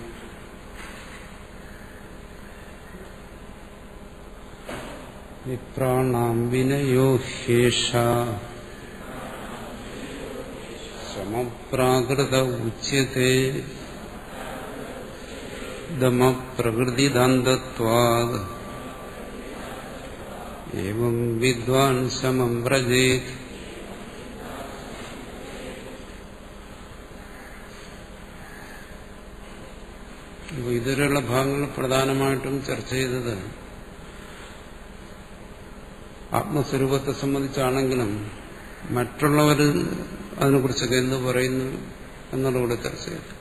विप्राणां विनयो ह्येषा समप्राकृत उच्यते दमप्रकृतिदान्तत्वाद् एवं विद्वान् समं व्रजेत्। ഇതുവരെയുള്ള ഭാഗങ്ങൾ പ്രധാനമായിട്ടും ചർച്ച ചെയ്തത് ആത്മസ്വരൂപത്തെ സംബന്ധിച്ചാണെങ്കിലും മറ്റുള്ളവർ അതിനെക്കുറിച്ചൊക്കെ എന്ത് പറയുന്നു എന്നുള്ളതുകൂടെ ചർച്ച ചെയ്തു.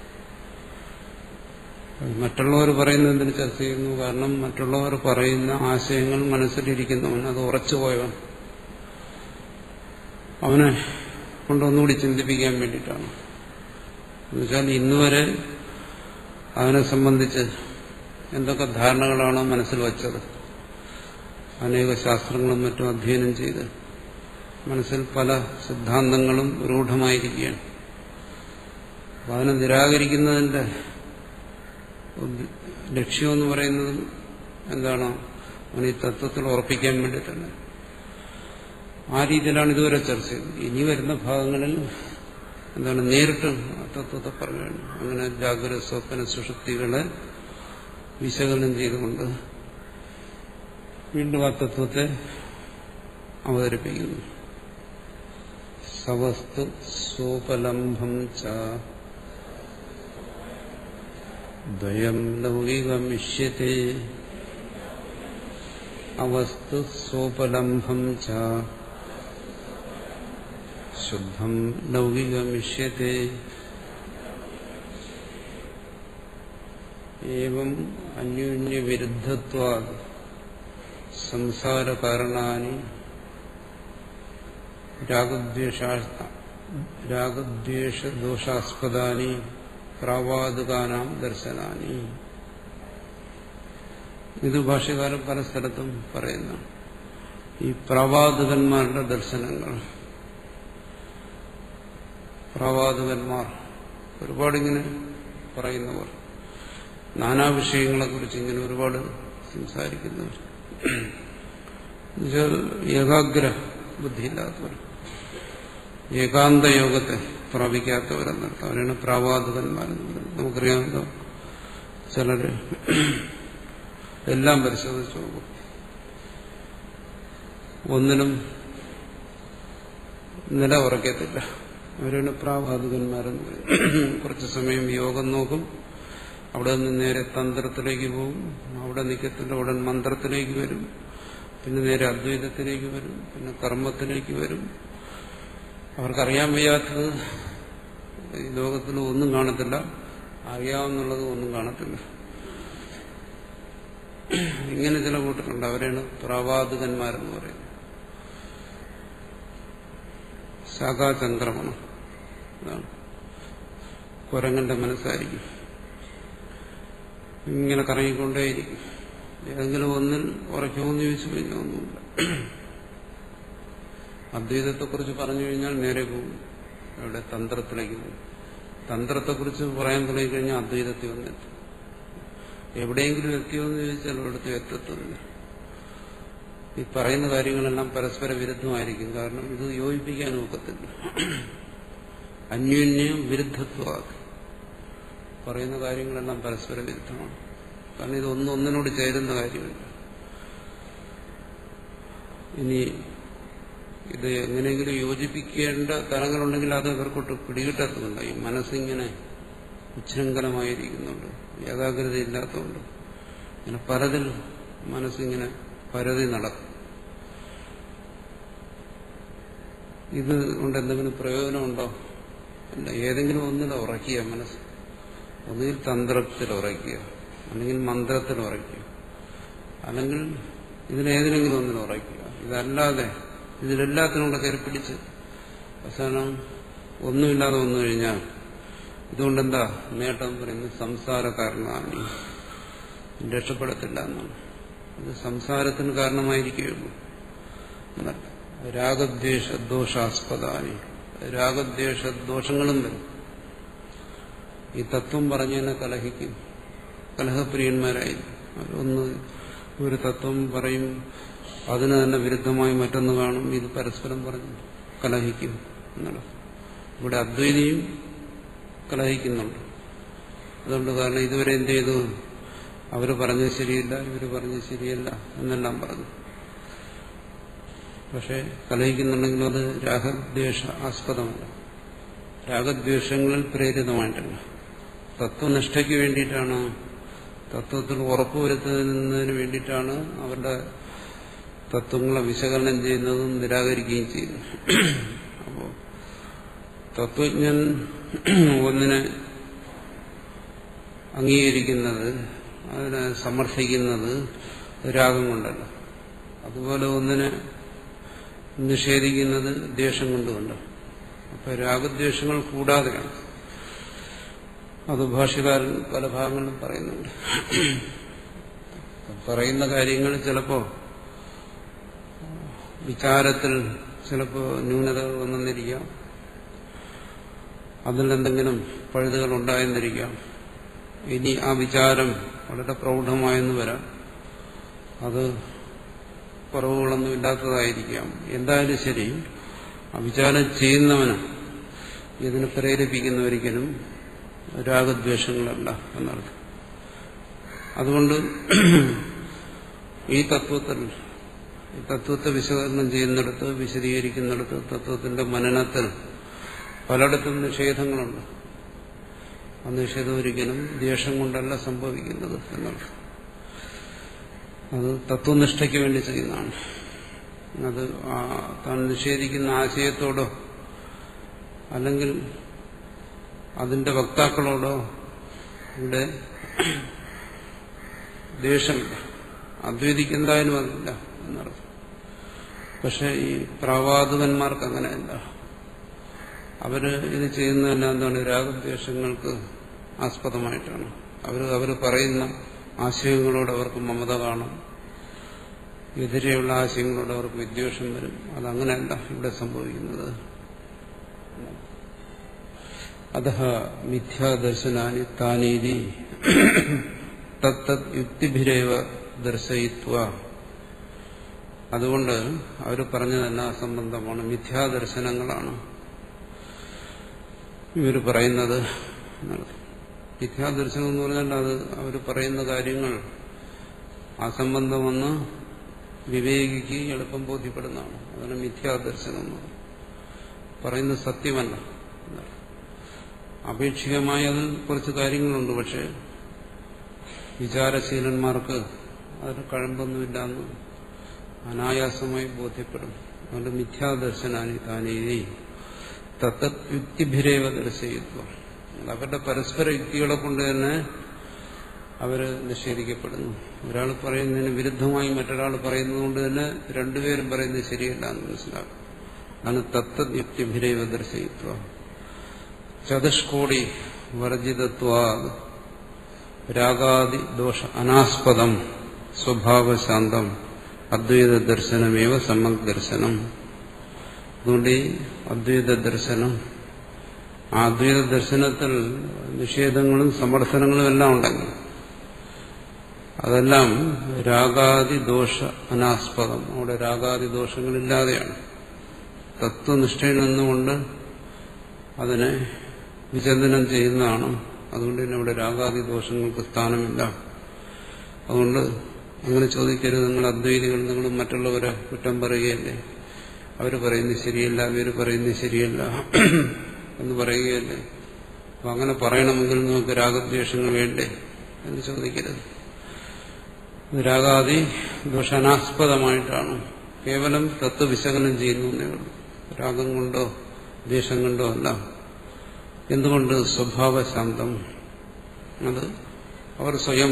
മറ്റുള്ളവർ പറയുന്നതിന് ചർച്ച ചെയ്യുന്നു. കാരണം മറ്റുള്ളവർ പറയുന്ന ആശയങ്ങൾ മനസ്സിലിരിക്കുന്നവൻ അത് ഉറച്ചുപോയവൻ, അവനെ കൊണ്ടൊന്നുകൂടി ചിന്തിപ്പിക്കാൻ വേണ്ടിയിട്ടാണ്. എന്നുവെച്ചാൽ ഇന്നുവരെ അവനെ സംബന്ധിച്ച് എന്തൊക്കെ ധാരണകളാണോ മനസ്സിൽ വച്ചത്, അനേക ശാസ്ത്രങ്ങളും മറ്റും അധ്യയനം ചെയ്ത് മനസ്സിൽ പല സിദ്ധാന്തങ്ങളും രൂഢമായിരിക്കുകയാണ്. അപ്പം അതിനെ നിരാകരിക്കുന്നതിൻ്റെ ലക്ഷ്യമെന്ന് പറയുന്നത് എന്താണോ അവനീ തത്വത്തിൽ ഉറപ്പിക്കാൻ വേണ്ടിയിട്ടാണ്. ആ രീതിയിലാണ് ഇതുവരെ ചർച്ച ചെയ്തത്. ഇനി വരുന്ന ഭാഗങ്ങളിൽ എന്താണ് നേരിട്ട് തത്വത്തെ പറയുകയാണ്. അങ്ങനെ ജാഗ്രത സ്വപ്ന സുഷുപ്തികളെ വിശകലനം ചെയ്തുകൊണ്ട് വീണ്ടും ആ തത്വത്തെ അവതരിപ്പിക്കുന്നു. സവസ്തു സോപലംഭം ച ദ്വയം ലൗകികമിഷ്യത്തെ അവസ്തു സോപലംഭം ച ശുദ്ധം ലൗകികമിഷ്യത്തെ ഏവം അന്യോന്യവിരുദ്ധത്വാത് സംസാരകാരണാനി രാഗദ്വേഷദോഷാസ്പദാനി പ്രാവാദുകാനാം ദർശനാനി. ഇത് ഭാഷകാരം പല സ്ഥലത്തും പറയുന്നു. ഈ പ്രാവാദുകന്മാരുടെ ദർശനങ്ങൾ, പ്രവാചകന്മാർ ഒരുപാടിങ്ങനെ പറയുന്നവർ, നാനാ വിഷയങ്ങളെക്കുറിച്ച് ഇങ്ങനെ ഒരുപാട് സംസാരിക്കുന്നവർ, ഏകാഗ്ര ബുദ്ധിയില്ലാത്തവർ, ഏകാന്ത യോഗത്തെ പ്രാപിക്കാത്തവരെന്നർത്ഥം. അവരാണ് പ്രവാചകന്മാരെന്ന് പറയുന്നത്. നമുക്കറിയാവുന്ന ചിലര് എല്ലാം പരിശോധിച്ചു നോക്കും, ഒന്നിനും നില ഉറക്കത്തില്ല. അവരാണ് പ്രാവാധികന്മാരെന്ന് പറയും. കുറച്ചു സമയം യോഗം നോക്കും, അവിടെ നിന്ന് നേരെ തന്ത്രത്തിലേക്ക് പോകും, അവിടെ നിൽക്കത്തില്ല, ഉടൻ മന്ത്രത്തിലേക്ക് വരും, പിന്നെ നേരെ അദ്വൈതത്തിലേക്ക് വരും, പിന്നെ കർമ്മത്തിലേക്ക് വരും. അവർക്കറിയാൻ വയ്യാത്തത് ഈ ലോകത്തിൽ ഒന്നും കാണത്തില്ല, അറിയാവുന്നുള്ളത് ഒന്നും കാണത്തില്ല. ഇങ്ങനെ ചില കൂട്ടരുണ്ട്. അവരാണ് പ്രാവാധികന്മാരെന്ന് പറയുന്നത്. ശാഖാചന്ദ്രമണം കുരങ്ങന്റെ മനസ്സായിരിക്കും, ഇങ്ങനെ കറങ്ങിക്കൊണ്ടേയിരിക്കും. ഏതെങ്കിലും ഒന്നിൽ ഉറയ്ക്കുമെന്ന് ചോദിച്ചു കഴിഞ്ഞാൽ ഒന്നുമില്ല. അദ്വൈതത്തെക്കുറിച്ച് പറഞ്ഞു കഴിഞ്ഞാൽ നേരെ പോകും, ഇവിടെ തന്ത്രത്തിലേക്ക് പോകും. തന്ത്രത്തെക്കുറിച്ച് പറയാൻ തുടങ്ങിക്കഴിഞ്ഞാൽ അദ്വൈതത്തിൽ വന്നെത്തും. എവിടെയെങ്കിലും എത്തിയോന്ന് ചോദിച്ചാൽ ഇവിടുത്തെ എത്തത്തില്ല. ഈ പറയുന്ന കാര്യങ്ങളെല്ലാം പരസ്പര വിരുദ്ധമായിരിക്കും. കാരണം ഇത് യോജിപ്പിക്കാൻ ഒക്കത്തില്ല. അന്യോന്യം വിരുദ്ധത്വമാക്കി പറയുന്ന കാര്യങ്ങളെല്ലാം പരസ്പര വിരുദ്ധമാണ്. കാരണം ഇത് ഒന്നൊന്നിനോട് ചേരുന്ന കാര്യമില്ല. ഇനി ഇത് എങ്ങനെയെങ്കിലും യോജിപ്പിക്കേണ്ട തലങ്ങളുണ്ടെങ്കിൽ അത് ഇവർക്കൊട്ട് പിടികിട്ടാത്തതുണ്ട്. ഈ മനസ്സിങ്ങനെ ഉച്ഛൃംഖലമായിരിക്കുന്നുണ്ട്, ഏകാഗ്രത ഇല്ലാത്തതുകൊണ്ട് ഇങ്ങനെ പലതിൽ മനസ്സിങ്ങനെ പരതി നടക്കും. ഇത് കൊണ്ട് എന്തെങ്കിലും പ്രയോജനമുണ്ടോ? അല്ല, ഏതെങ്കിലും ഒന്നിൽ ഉറയ്ക്കുക മനസ്സ്. ഒന്നുകിൽ തന്ത്രത്തിൽ ഉറയ്ക്കുക, അല്ലെങ്കിൽ മന്ത്രത്തിൽ ഉറയ്ക്കുക, അല്ലെങ്കിൽ ഇതിലേതിനെങ്കിലും ഒന്നിൽ ഉറയ്ക്കുക. ഇതല്ലാതെ ഇതിലെല്ലാത്തിനും കൂടെ കയറി പിടിച്ച് അവസാനം ഒന്നുമില്ലാതെ വന്നു കഴിഞ്ഞാൽ ഇതുകൊണ്ടെന്താ നേട്ടം പറയുന്നത്? സംസാര കാരണമാണ്, രക്ഷപ്പെടത്തില്ല എന്നാണ്. ഇത് സംസാരത്തിന് കാരണമായിരിക്കുകയുള്ളൂ. രാഗദ്വേഷദോഷാസ്പദാനി, രാഗദ്വേഷദോഷങ്ങളും വരും. ഈ തത്വം പറഞ്ഞു തന്നെ കലഹിക്കും, കലഹപ്രിയന്മാരായിരിക്കും. അവരൊന്ന് ഒരു തത്വം പറയും, അതിന് തന്നെ വിരുദ്ധമായി മറ്റൊന്ന് കാണും, ഇത് പരസ്പരം പറഞ്ഞു കലഹിക്കും എന്നുള്ള. ഇവിടെ അദ്വൈതിയും കലഹിക്കുന്നുണ്ട്. അതുകൊണ്ട് കാരണം ഇതുവരെ എന്ത് ചെയ്തു, അവർ പറഞ്ഞത് ശരിയില്ല, ഇവർ പറഞ്ഞത് ശരിയല്ല എന്നെല്ലാം പറഞ്ഞു. പക്ഷെ കലഹിക്കുന്നുണ്ടെങ്കിലും അത് രാഗദ്വേഷ ആസ്പദമല്ല, രാഗദ്വേഷങ്ങളിൽ പ്രേരിതമായിട്ടല്ല, തത്വനിഷ്ഠയ്ക്ക് വേണ്ടിയിട്ടാണ്, തത്വത്തിൽ ഉറപ്പുവരുത്തുന്നതിന് വേണ്ടിയിട്ടാണ് അവരുടെ തത്വങ്ങളെ വിശകലനം ചെയ്യുന്നതും നിരാകരിക്കുകയും ചെയ്യുന്നു. അപ്പോൾ തത്വജ്ഞൻ ഒന്നിനെ അംഗീകരിക്കുന്നത്, അതിനെ സമർത്ഥിക്കുന്നത് രാഗം കൊണ്ടല്ല, അതുപോലെ ഒന്നിനെ നിഷേധിക്കുന്നത് ദ്വേഷം കൊണ്ടുകൊണ്ട്. അപ്പൊ രാഗദ്വേഷങ്ങൾ കൂടാതെയാണ്. അത് ഭാഷകാരൻ പല ഭാഗങ്ങളിലും പറയുന്നുണ്ട്. പറയുന്ന കാര്യങ്ങൾ ചിലപ്പോൾ വിചാരത്തിൽ ചിലപ്പോൾ ന്യൂനതകൾ വന്നെന്നിരിക്കാം, അതിലെന്തെങ്കിലും പഴുതുകൾ ഉണ്ടായെന്നിരിക്കാം, ഇനി ആ വിചാരം വളരെ പ്രൗഢമായെന്ന് വരാം, അത് കുറവുകളൊന്നും ഇല്ലാത്തതായിരിക്കാം. എന്തായാലും ശരി, അവിചാരം ചെയ്യുന്നവന് ഇതിന് പ്രേരിപ്പിക്കുന്നവരിക്കലും രാഗദ്വേഷങ്ങളല്ല എന്നർത്ഥം. അതുകൊണ്ട് ഈ തത്വത്തിൽ, ഈ തത്വത്തെ വിശകലനം ചെയ്യുന്നിടത്ത്, വിശദീകരിക്കുന്നിടത്ത്, തത്വത്തിന്റെ മനനത്തിൽ പലയിടത്തും നിഷേധങ്ങളുണ്ട്. ആ നിഷേധം ഒരിക്കലും ദ്വേഷം കൊണ്ടല്ല സംഭവിക്കുന്നത് എന്നർത്ഥം. അത് തത്വനിഷ്ഠയ്ക്ക് വേണ്ടി ചെയ്യുന്നതാണ്. അത് താൻ നിഷേധിക്കുന്ന ആശയത്തോടോ അല്ലെങ്കിൽ അതിന്റെ വക്താക്കളോടോ ഇവിടെ ദ്വേഷമില്ല, അദ്വൈതിക്കെന്തായാലും അതില്ല എന്നർത്ഥം. പക്ഷെ ഈ പ്രവാദകന്മാർക്ക് അങ്ങനെയല്ല, അവര് ഇത് ചെയ്യുന്നതെല്ലാം എന്താണ്, രാഗദ്വേഷങ്ങൾക്ക് ആസ്പദമായിട്ടാണ്. അവർ അവർ പറയുന്ന ആശയങ്ങളോട് അവർക്ക് മമത കാണും, എതിരെയുള്ള ആശയങ്ങളോട് അവർക്ക് വിദ്വേഷം വരും. അതങ്ങനെയല്ല ഇവിടെ സംഭവിക്കുന്നത്. അതഹ മിഥ്യാദർശനാനി താനീതി തത്തത് യുക്തിഭിരേവ ദർശയിത്വ. അതുകൊണ്ട് അവർ പറഞ്ഞതെന്നാ സംബന്ധമാണ്, മിഥ്യാദർശനങ്ങളാണ് ഇവർ പറയുന്നത്. മിഥ്യാദർശനം എന്ന് പറഞ്ഞാൽ അത് അവർ പറയുന്ന കാര്യങ്ങൾ ആ സംബന്ധം വന്ന് വിവേകിക്ക് എളുപ്പം ബോധ്യപ്പെടുന്നതാണ്. അതാണ് മിഥ്യാദർശനം എന്ന് പറയുന്നത്. പറയുന്നത് സത്യമല്ല, അപേക്ഷികമായി അതിൽ കുറച്ച് കാര്യങ്ങളുണ്ട്, പക്ഷെ വിചാരശീലന്മാർക്ക് അതിന് കഴമ്പൊന്നുമില്ല എന്ന് അനായാസമായി ബോധ്യപ്പെടും. അതുകൊണ്ട് മിഥ്യാദർശനാനി താനീതി തത്തത് യുക്തിഭിരേവ ദർശയിത്വ. അവരുടെ പരസ്പര യുക്തികളെ കൊണ്ട് തന്നെ അവര് നിഷേധിക്കപ്പെടുന്നു. ഒരാൾ പറയുന്നതിന് വിരുദ്ധമായി മറ്റൊരാൾ പറയുന്നത് കൊണ്ട് തന്നെ രണ്ടുപേരും പറയുന്നത് ശരിയല്ല എന്ന് മനസ്സിലാക്കും. അതാണ് തത്തത് യുക്തിഭിരേവ ദർശയിത്വ ചതുഷ്കോടി വർജിതത്വാ രാഗാദി ദോഷ അനാസ്പദം സ്വഭാവശാന്തം അദ്വൈത ദർശനമേവ സമ്മക് ദർശനം. അതുകൊണ്ട് ഈ അദ്വൈത ദർശനം, ആ അദ്വൈത ദർശനത്തിൽ നിഷേധങ്ങളും സമർത്ഥനങ്ങളും എല്ലാം ഉണ്ടെങ്കിൽ അതെല്ലാം രാഗാദിദോഷ അനാസ്പദം. അവിടെ രാഗാദിദോഷങ്ങളില്ലാതെയാണ്, തത്വനിഷ്ഠയിൽ നിന്നുകൊണ്ട് അതിനെ വിചിന്തനം ചെയ്യുന്നതാണ്. അതുകൊണ്ട് തന്നെ ഇവിടെ രാഗാദിദോഷങ്ങൾക്ക് സ്ഥാനമില്ല. അതുകൊണ്ട് അങ്ങനെ ചോദിക്കരുത്, നിങ്ങൾ അദ്വൈതികൾ, നിങ്ങൾ മറ്റുള്ളവരെ കുറ്റം പറയുകയല്ലേ, അവർ പറയുന്നത് ശരിയല്ല, ഇവർ പറയുന്നത് ശരിയല്ല എന്ന് പറയുകയല്ലേ, അപ്പം അങ്ങനെ പറയണമെങ്കിൽ നിങ്ങൾക്ക് രാഗദ്വേഷങ്ങൾ വേണ്ടേ എന്ന് ചോദിക്കരുത്. രാഗാദി ദോഷാനാസ്പദമായിട്ടാണ്, കേവലം തത്വവിശകലനം ചെയ്യുന്നു എന്നേ ഉള്ളൂ, രാഗം കൊണ്ടോ ദ്വേഷം കൊണ്ടോ അല്ല. എന്തുകൊണ്ട് സ്വഭാവശാന്തം, അത് അവർ സ്വയം,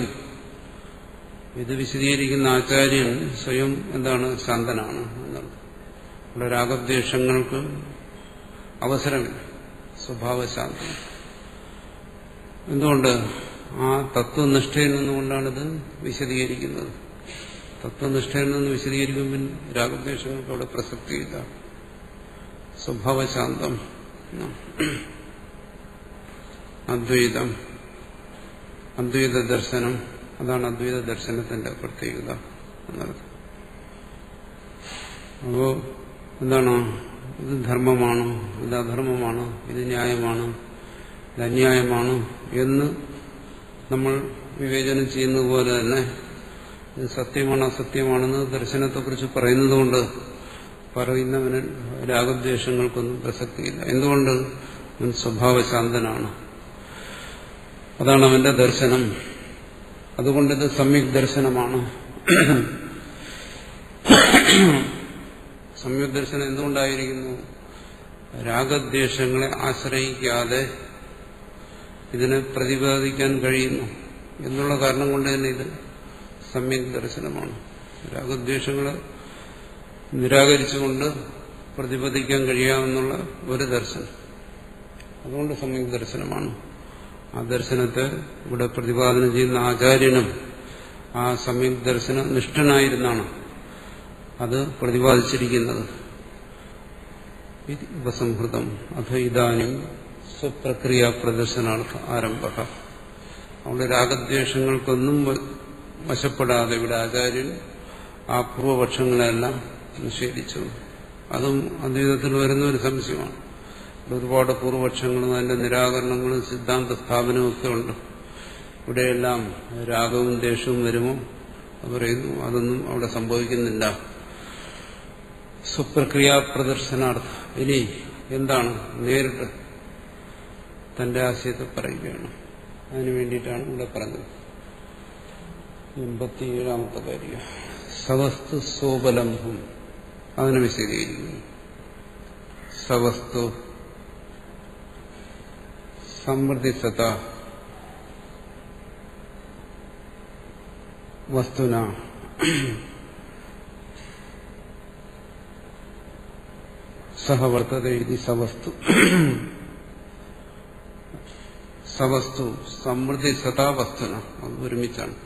ഇത് വിശദീകരിക്കുന്ന ആചാര്യൻ സ്വയം എന്താണ്, ശാന്തനാണ് എന്നുള്ളത്. ഇവിടെ രാഗദ്വേഷങ്ങൾക്ക് അവസരമില്ല, സ്വഭാവശാന്തം. എന്തുകൊണ്ട്? ആ തത്വനിഷ്ഠയിൽ നിന്നുകൊണ്ടാണിത് വിശദീകരിക്കുന്നത്. തത്വനിഷ്ഠയിൽ നിന്ന് വിശദീകരിക്കുമ്പോൾ രാഗദ്വേഷങ്ങൾക്ക് അവിടെ പ്രസക്തിയില്ല, സ്വഭാവശാന്തം. അദ്വൈതം, അദ്വൈത ദർശനം. അതാണ് അദ്വൈത ദർശനത്തിന്റെ പ്രത്യേകത എന്നർത്ഥം. അപ്പോ എന്താണ് ഇത്? ധർമ്മമാണോ ഇത് അധർമ്മമാണോ? ഇത് ന്യായമാണോ ഇത് അന്യായമാണോ എന്ന് നമ്മൾ വിവേചനം ചെയ്യുന്നത് പോലെ തന്നെ ഇത് സത്യമാണ് അസത്യമാണെന്ന് ദർശനത്തെക്കുറിച്ച് പറയുന്നത് കൊണ്ട് പറയുന്നവന് രാഗദ്വേഷങ്ങൾക്കൊന്നും പ്രസക്തിയില്ല. എന്തുകൊണ്ട്? അവൻ സ്വഭാവശാന്തനാണ്. അതാണ് അവന്റെ ദർശനം. അതുകൊണ്ടിത് സമ്യക് ദർശനമാണ്. സമ്യക് ദർശനം എന്തുകൊണ്ടായിരിക്കുന്നു? രാഗദ്വേഷങ്ങളെ ആശ്രയിക്കാതെ ഇതിനെ പ്രതിപാദിക്കാൻ കഴിയുന്നു എന്നുള്ള കാരണം കൊണ്ട് തന്നെ ഇത് സമ്യക് ദർശനമാണ്. രാഗദ്വേഷങ്ങളെ നിരാകരിച്ചുകൊണ്ട് പ്രതിപാദിക്കാൻ കഴിയാമെന്നുള്ള ഒരു ദർശനം. അതുകൊണ്ട് സമ്യക് ദർശനമാണ്. ആ ദർശനത്തെ ഇവിടെ പ്രതിപാദനം ചെയ്യുന്ന ആചാര്യനും ആ സമ്യക് ദർശന നിഷ്ഠനായിരുന്നാണ് അത് പ്രതിപാദിച്ചിരിക്കുന്നത്. ഉപസംഹൃതം അഥ ഇതാനും സ്വപ്രക്രിയാ പ്രദർശനാർത്ഥ ആരംഭ. അവിടെ രാഗദ്വേഷങ്ങൾക്കൊന്നും വശപ്പെടാതെ ഇവിടെ ആചാര്യൻ ആ പൂർവപക്ഷങ്ങളെല്ലാം നിഷേധിച്ചു. അതും അദ്വൈതത്തിൽ വരുന്ന ഒരു സംശയമാണ്. ഒരുപാട് പൂർവപക്ഷങ്ങളും അതിന്റെ നിരാകരണങ്ങളും സിദ്ധാന്ത സ്ഥാപനവും ഒക്കെ ഉണ്ട്. ഇവിടെയെല്ലാം രാഗവും ദേഷ്യവും വരുമോ പറയുന്നു. അതൊന്നും അവിടെ സംഭവിക്കുന്നില്ല. സ്വപ്രക്രിയാ പ്രദർശനാർത്ഥം ഇനി എന്താണ്? നേരിട്ട് തന്റെ ആശയത്തെ പറയുകയാണ്. അതിനു വേണ്ടിയിട്ടാണ് ഇവിടെ പറഞ്ഞത്. എൺപത്തിയേഴാമത്തെ കാര്യം സവസ്തു സോപലംബം. അതിനെ വിശദീകരിക്കുന്നു. സവസ്തു സമൃദ്ധിസത വസ്തുന സഹ വർത്തതേ ഇതി സവസ്തു. സവസ്തു സമൃദ്ധിസത വസ്തുന, അത് ഒരുമിച്ചാണ്.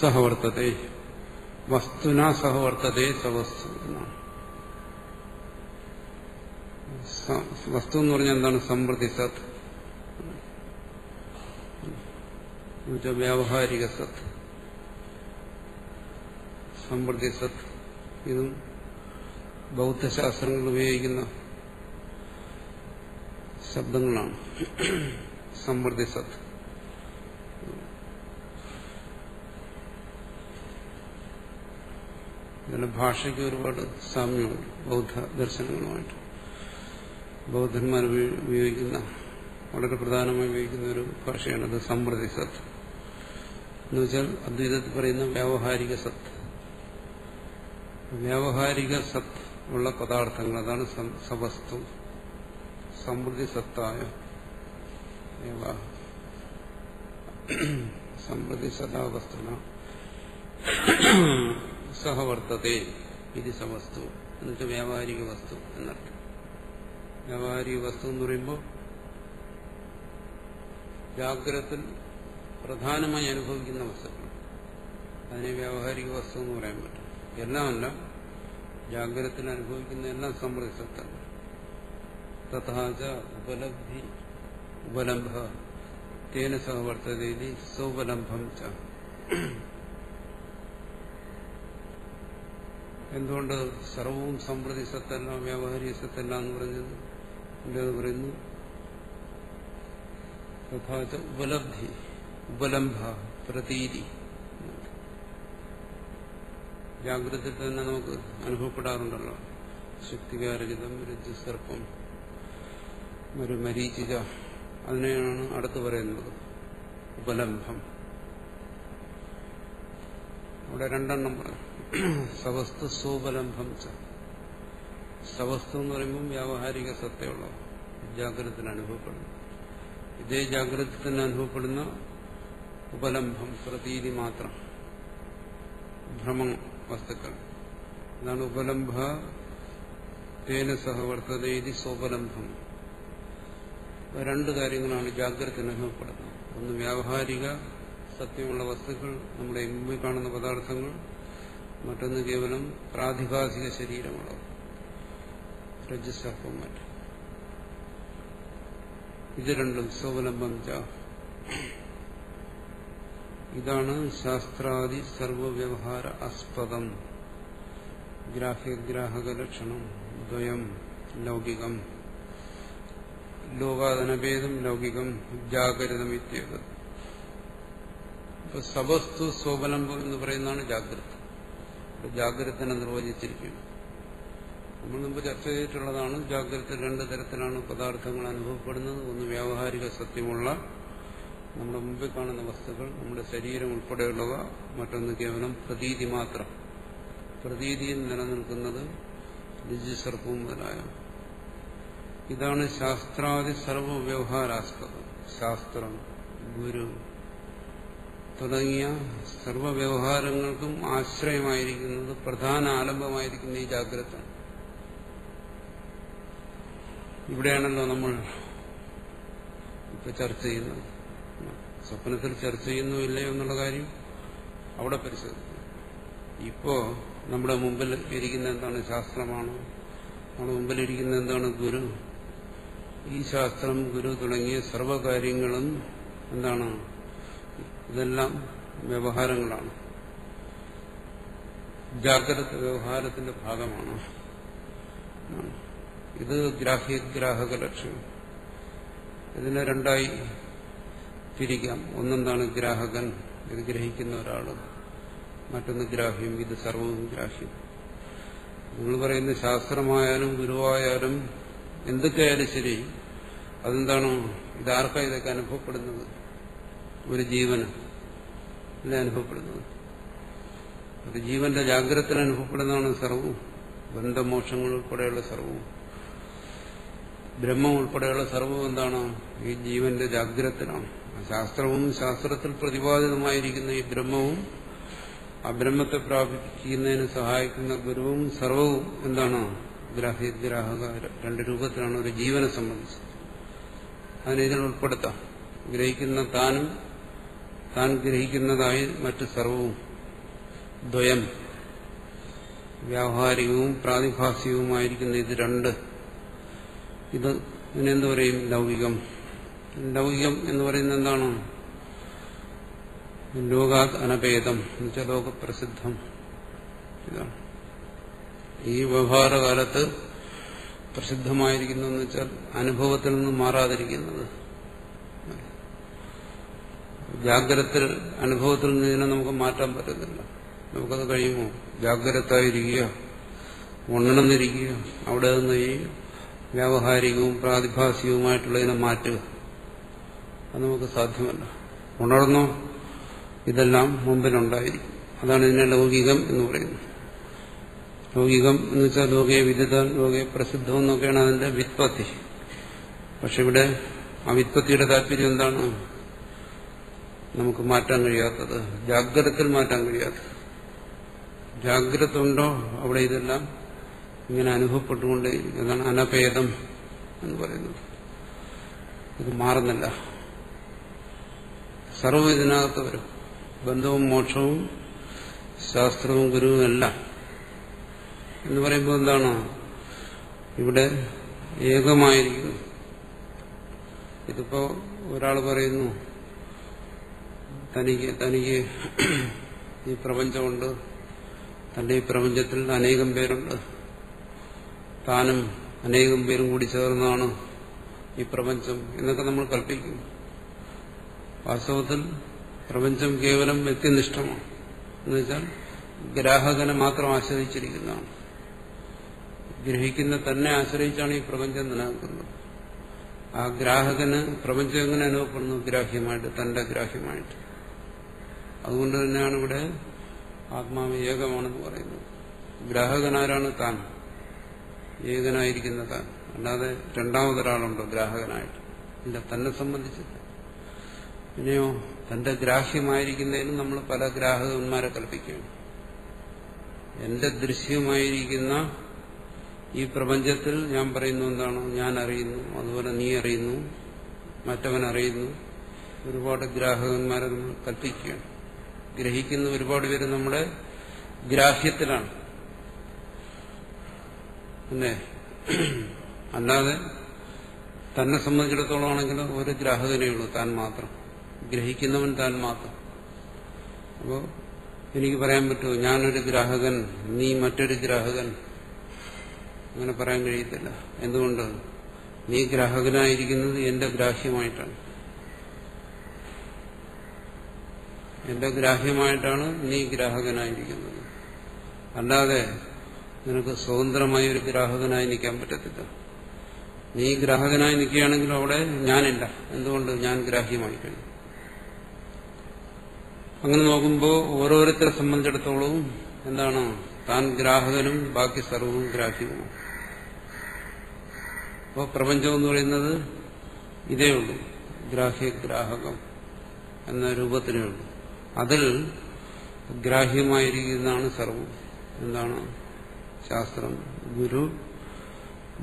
സഹ വർത്തതേ വസ്തുന സഹ വർത്തതേ സവസ്തു എന്നാണ്. വസ്തു എന്ന് പറഞ്ഞാൽ എന്താണ്? സമ്പ്രതി സത്, വ്യാവഹാരിക സത്, സമ്പ്രതി സത്. ഇതും ബൗദ്ധശാസ്ത്രങ്ങൾ ഉപയോഗിക്കുന്ന ശബ്ദങ്ങളാണ്. സമ്പ്രതി സത് ഇതിന്റെ ഭാഷയ്ക്ക് ഒരുപാട് സാമ്യമുണ്ട് ബൗദ്ധ ദർശനങ്ങളുമായിട്ട്. ബൗദ്ധന്മാർ ഉപയോഗിക്കുന്ന വളരെ പ്രധാനമായി ഉപയോഗിക്കുന്ന ഒരു ഭാഷയാണത് സമ്പ്രതി സത്ത് എന്ന് വെച്ചാൽ അദ്വൈതത്തിൽ പറയുന്ന വ്യാവഹാരിക സത്ത്. വ്യാവഹാരിക സത്ത് ഉള്ള പദാർത്ഥങ്ങൾ അതാണ് സവസ്തു. സമ്പ്രതി സത്തായ സമ്പ്രതി സദാവസ്തുന സഹവർത്തതേ ഇതി സവസ്തു എന്ന് വെച്ചാൽ വ്യാവഹാരിക വസ്തു എന്നർത്ഥം. വ്യാവഹാരിക വസ്തു എന്ന് പറയുമ്പോൾ ജാഗ്രത്തിൽ പ്രധാനമായി അനുഭവിക്കുന്ന വസ്തുക്കൾ, അതിനെ വ്യാവഹാരിക വസ്തു എന്ന് പറയാൻ പറ്റും. എല്ലാമല്ല, ജാഗ്രത്തിൽ അനുഭവിക്കുന്ന എല്ലാം സമ്പ്രദിസത്താണ്. തഥാച ഉപലബ്ധി ഉപലംഭ തേന സഹവർത്തതേതി സോപലംഭം ച. എന്തുകൊണ്ട് സർവവും സമ്പ്രതി സത്തല്ല വ്യാവഹാരിക സത്തല്ല എന്ന് പറഞ്ഞത്? ഇവിടെ അത് പറയുന്നു തഥാച ഉപലബ്ധി ഉപലംഭ പ്രതീതി. ജാഗ്രതത്തിൽ തന്നെ നമുക്ക് അനുഭവപ്പെടാറുണ്ടല്ലോ ശുക്തികാരജിതം, രജ്ജുസർപ്പം, ഒരു മരീചിക. അതിനെയാണ് അടുത്ത് പറയുന്നത് ഉപലംഭം. അവിടെ രണ്ടെണ്ണം പറയും. സവസ്തു സോപലംഭം ച. സവസ്തു എന്ന് പറയുമ്പോൾ വ്യാവഹാരിക സത്തയുള്ള ജാഗ്രതത്തിന് അനുഭവപ്പെടുന്നു. ഇതേ ജാഗ്രതത്തിന് അനുഭവപ്പെടുന്ന ഉപലംഭം പ്രതീതി മാത്രം ഭ്രമ വസ്തുക്കൾ. അതാണ് ഉപലംഭ തേന സഹവർത്തതേതി സോപലംഭം. രണ്ട് കാര്യങ്ങളാണ് ജാഗ്രതത്തിന് അനുഭവപ്പെടുന്നത്. ഒന്ന് വ്യാവഹാരിക സത്യമുള്ള വസ്തുക്കൾ, നമ്മുടെ മുമ്പിൽ കാണുന്ന പദാർത്ഥങ്ങൾ. മറ്റൊന്ന് കേവലം പ്രാതിഭാസിക ശരീരമുള്ളത്. രജസാപ്പന്മാർ. ഇത് രണ്ടും സോവലംബം ച. ഇതാണ് ശാസ്ത്രാദി സർവവ്യവഹാര ആസ്പദം ഗ്രാഹ്യഗ്രാഹക ലക്ഷണം ദ്വയം ലൗകികം ലോകാദനഭേദം ലൗകികം ജാഗ്രതം ഇത്യേക. സവസ്തു സോപലംബം എന്ന് പറയുന്നതാണ് ജാഗ്രത. ജാഗ്രതനെ നിർവചിച്ചിരിക്കുന്നു. നമ്മൾ മുമ്പ് ചർച്ച ചെയ്തിട്ടുള്ളതാണ് ജാഗ്രത രണ്ടു തരത്തിലാണ് പദാർത്ഥങ്ങൾ അനുഭവപ്പെടുന്നത്. ഒന്ന് വ്യാവഹാരിക സത്യമുള്ള നമ്മുടെ മുമ്പിൽ കാണുന്ന വസ്തുക്കൾ, നമ്മുടെ ശരീരം ഉൾപ്പെടെയുള്ളവ. മറ്റൊന്ന് കേവലം പ്രതീതി മാത്രം. പ്രതീതിയിൽ നിലനിൽക്കുന്നത് രജസർപ്പവും മുതലായ. ഇതാണ് ശാസ്ത്രാദി സർവവ്യവഹാരാസ്പദം. ശാസ്ത്രം, ഗുരു തുടങ്ങിയ സർവവ്യവഹാരങ്ങൾക്കും ആശ്രയമായിരിക്കുന്നത്, പ്രധാന ആലംബമായിരിക്കുന്ന ഈ ജാഗ്രത. ഇവിടെയാണല്ലോ നമ്മൾ ഇപ്പൊ ചർച്ച ചെയ്യുന്നത്. സ്വപ്നത്തിൽ ചർച്ച ചെയ്യുന്നു ഇല്ലയോ എന്നുള്ള കാര്യം അവിടെ പരിശോധിക്കും. ഇപ്പോ നമ്മുടെ മുമ്പിൽ ഇരിക്കുന്ന എന്താണ്? ശാസ്ത്രമാണ്. നമ്മുടെ മുമ്പിലിരിക്കുന്ന എന്താണ്? ഗുരു. ഈ ശാസ്ത്രം, ഗുരു തുടങ്ങിയ സർവകാര്യങ്ങളും എന്താണ്? ഇതെല്ലാം വ്യവഹാരങ്ങളാണ്. ജാഗ്രത വ്യവഹാരത്തിന്റെ ഭാഗമാണ്. ഇത് ഗ്രാഹ്യഗ്രാഹക ലക്ഷണം. ഇതിനെ രണ്ടായി തിരിക്കാം. ഒന്നെന്താണ്? ഗ്രാഹകൻ, ഇത് ഗ്രഹിക്കുന്ന ഒരാള്. മറ്റൊന്ന് ഗ്രാഹ്യം, ഇത് സർവവും ഗ്രാഹ്യം. നിങ്ങൾ പറയുന്ന ശാസ്ത്രമായാലും ഗുരുവായാലും എന്തൊക്കെയായാലും ശരി, അതെന്താണോ ഇതാർക്കാ ഇതൊക്കെ അനുഭവപ്പെടുന്നത്? ഒരു ജീവന് ഇതിനെ അനുഭവപ്പെടുന്നത്. ഒരു ജീവന്റെ ജാഗ്രത അനുഭവപ്പെടുന്നതാണ് സർവവും. ബന്ധമോക്ഷങ്ങൾ ഉൾപ്പെടെയുള്ള സർവവും, ബ്രഹ്മം ഉൾപ്പെടെയുള്ള സർവവും എന്താണോ ഈ ജീവന്റെ ജാഗ്രതനാണ്. ശാസ്ത്രവും ശാസ്ത്രത്തിൽ പ്രതിപാദിതമായിരിക്കുന്ന ഈ ബ്രഹ്മവും, ആ ബ്രഹ്മത്തെ പ്രാപിക്കുന്നതിന് സഹായിക്കുന്ന ഗുരുവും സർവവും എന്താണോ ഗ്രാഹ്യഗ്രാഹക രണ്ട് രൂപത്തിലാണ് ഒരു ജീവനെ സംബന്ധിച്ചത്. അതിനെ ഇതിൽ ഉൾപ്പെടുത്താം. ഗ്രഹിക്കുന്ന താനും താൻ ഗ്രഹിക്കുന്നതായി മറ്റ് സർവവും ദ്വയം. വ്യാവഹാരികവും പ്രാതിഭാസികവുമായിരിക്കുന്ന ഇത് രണ്ട്, ഇത് ഇതിനെന്ത് പറയും? ലൗകികം. ലൗകികം എന്ന് പറയുന്നത് എന്താണോ ലോകാത് അനഭേദം എന്ന് വെച്ചാൽ ലോകപ്രസിദ്ധം. ഇതാണ് ഈ വ്യവഹാരകാലത്ത് പ്രസിദ്ധമായിരിക്കുന്നു എന്ന് വെച്ചാൽ അനുഭവത്തിൽ നിന്നും മാറാതിരിക്കുന്നത്. ജാഗ്രത അനുഭവത്തിൽ നിന്ന് ഇതിനെ നമുക്ക് മാറ്റാൻ പറ്റുന്നില്ല. നമുക്കത് കഴിയുമോ? ജാഗ്രതായിരിക്കുക, ഉണർന്നിരിക്കുക, അവിടെ നിന്ന് ഈ വ്യാവഹാരികവും പ്രാതിഭാസികവുമായിട്ടുള്ളതിനെ മാറ്റുക, അത് നമുക്ക് സാധ്യമല്ല. ഉണർന്നോ? ഇതെല്ലാം മുമ്പിലുണ്ടായിരിക്കും. അതാണ് ഇതിനെ ലൗകികം എന്ന് പറയുന്നത്. ലൗകികം എന്ന് വെച്ചാൽ ലോകയെ വിദിത, ലോകയെ പ്രസിദ്ധം എന്നൊക്കെയാണ് അതിന്റെ വ്യുത്പത്തി. പക്ഷെ ഇവിടെ ആ വ്യുത്പത്തിയുടെ താല്പര്യം എന്താണ്? നമുക്ക് മാറ്റാൻ കഴിയാത്തത്, ജാഗ്രതത്തിൽ മാറ്റാൻ കഴിയാത്തത്. ജാഗ്രത ഉണ്ടോ അവിടെ ഇതെല്ലാം ഇങ്ങനെ അനുഭവപ്പെട്ടുകൊണ്ട്, ഇതാണ് അനഭേദം എന്ന് പറയുന്നത്. ഇത് മാറുന്നില്ല. സർവ്വം ഇതിനകത്ത് വരും. ബന്ധവും മോക്ഷവും ശാസ്ത്രവും ഗുരുവും എല്ലാം എന്ന് പറയുമ്പോൾ എന്താണ്? ഇവിടെ ഏകമായിരിക്കുന്നു. ഇതിപ്പോ ഒരാൾ പറയുന്നു തനിക്ക് തനിക്ക് ഈ പ്രപഞ്ചമുണ്ട്, തന്റെ ഈ പ്രപഞ്ചത്തിൽ അനേകം പേരുണ്ട്, താനും അനേകം പേരും കൂടി ചേർന്നാണ് ഈ പ്രപഞ്ചം എന്നൊക്കെ നമ്മൾ കൽപ്പിക്കുന്നു. വാസ്തവത്തിൽ പ്രപഞ്ചം കേവലം വ്യക്തിനിഷ്ഠമാണ്. എന്നുവെച്ചാൽ ഗ്രാഹകനെ മാത്രം ആശ്രയിച്ചിരിക്കുന്നതാണ്. ഗ്രഹിക്കുന്ന തന്നെ ആശ്രയിച്ചാണ് ഈ പ്രപഞ്ചം നിലനിൽക്കുന്നത്. ആ ഗ്രാഹകന് പ്രപഞ്ചം എങ്ങനെ അനുഭവപ്പെടുന്നു? ഗ്രാഹ്യമായിട്ട്, തന്റെ ഗ്രാഹ്യമായിട്ട്. അതുകൊണ്ട് തന്നെയാണ് ഇവിടെ ആത്മാവ് ഏകമാണെന്ന് പറയുന്നത്. ഗ്രാഹകനാരാണ്? താൻ, ഏകനായിരിക്കുന്ന താൻ. അല്ലാതെ രണ്ടാമതൊരാളുണ്ടോ ഗ്രാഹകനായിട്ട്? ഇല്ല, തന്നെ സംബന്ധിച്ചില്ല. പിന്നെയോ തന്റെ ഗ്രാഹ്യമായിരിക്കുന്നതിന് നമ്മൾ പല ഗ്രാഹകന്മാരെ കൽപ്പിക്കുകയാണ്. എന്റെ ദൃശ്യമായിരിക്കുന്ന ഈ പ്രപഞ്ചത്തിൽ ഞാൻ പറയുന്നു എന്താണ്? ഞാൻ അറിയുന്നു, അതുപോലെ നീ അറിയുന്നു, മറ്റവൻ അറിയുന്നു. ഒരുപാട് ഗ്രാഹകന്മാരെ നമ്മൾ കൽപ്പിക്കുകയാണ്. ഗ്രഹിക്കുന്ന ഒരുപാട് പേര് നമ്മുടെ ഗ്രാഹ്യത്തിലാണ്. പിന്നെ അല്ലാതെ തന്നെ സംബന്ധിച്ചിടത്തോളം ആണെങ്കിൽ ഒരു ഗ്രാഹകനെയുള്ളൂ, താൻ മാത്രം ഗ്രഹിക്കുന്നവൻ താൻ മാത്രം. അപ്പോൾ എനിക്ക് പറയാൻ പറ്റുമോ ഞാനൊരു ഗ്രാഹകൻ നീ മറ്റൊരു ഗ്രാഹകൻ? അങ്ങനെ പറയാൻ കഴിയത്തില്ല. എന്തുകൊണ്ട്? നീ ഗ്രാഹകനായിരിക്കുന്നത് എന്റെ ഗ്രാഹ്യമായിട്ടാണ്, എന്റെ ഗ്രാഹ്യമായിട്ടാണ് നീ ഗ്രാഹകനായിരിക്കുന്നത്. അല്ലാതെ നിനക്ക് സ്വതന്ത്രമായി ഒരു ഗ്രാഹകനായി നിൽക്കാൻ പറ്റത്തില്ല. നീ ഗ്രാഹകനായി നിൽക്കുകയാണെങ്കിൽ അവിടെ ഞാനില്ല. എന്തുകൊണ്ട്? ഞാൻ ഗ്രാഹ്യമായി കഴിഞ്ഞു. അങ്ങനെ നോക്കുമ്പോൾ ഓരോരുത്തരെ സംബന്ധിച്ചിടത്തോളവും എന്താണ്, താൻ ഗ്രാഹകനും ബാക്കി സർവവും ഗ്രാഹ്യവുമാണ്. അപ്പോൾ പ്രപഞ്ചം എന്ന് പറയുന്നത് ഇതേ ഉള്ളൂ, ഗ്രാഹ്യഗ്രാഹകം എന്ന രൂപത്തിലേ ഉള്ളൂ. അതിൽ ഗ്രാഹ്യമായിരിക്കുന്നതാണ് സർവം. എന്താണ് ശാസ്ത്രം, ഗുരു,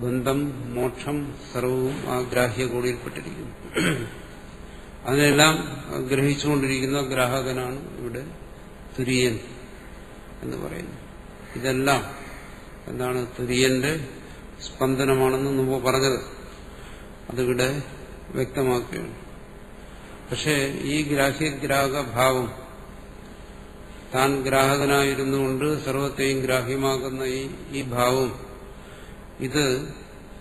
ബന്ധം, മോക്ഷം, സർവവും ആ ഗ്രാഹ്യകോടിയിൽപ്പെട്ടിരിക്കുന്നു. അതിനെല്ലാം ഗ്രഹിച്ചുകൊണ്ടിരിക്കുന്ന ഗ്രാഹകനാണ് ഇവിടെ തുര്യൻ എന്ന് പറയുന്നത്. ഇതെല്ലാം എന്താണ്, തുര്യന്റെ സ്പന്ദനമാണെന്ന് മുമ്പ് പറഞ്ഞത് അതിവിടെ വ്യക്തമാക്കുകയാണ്. പക്ഷേ ഈ ഗ്രാഹ്യഗ്രാഹകഭാവം, താൻ ഗ്രാഹകനായിരുന്നു കൊണ്ട് സർവത്തെയും ഗ്രാഹ്യമാകുന്ന ഈ ഈ ഭാവം, ഇത്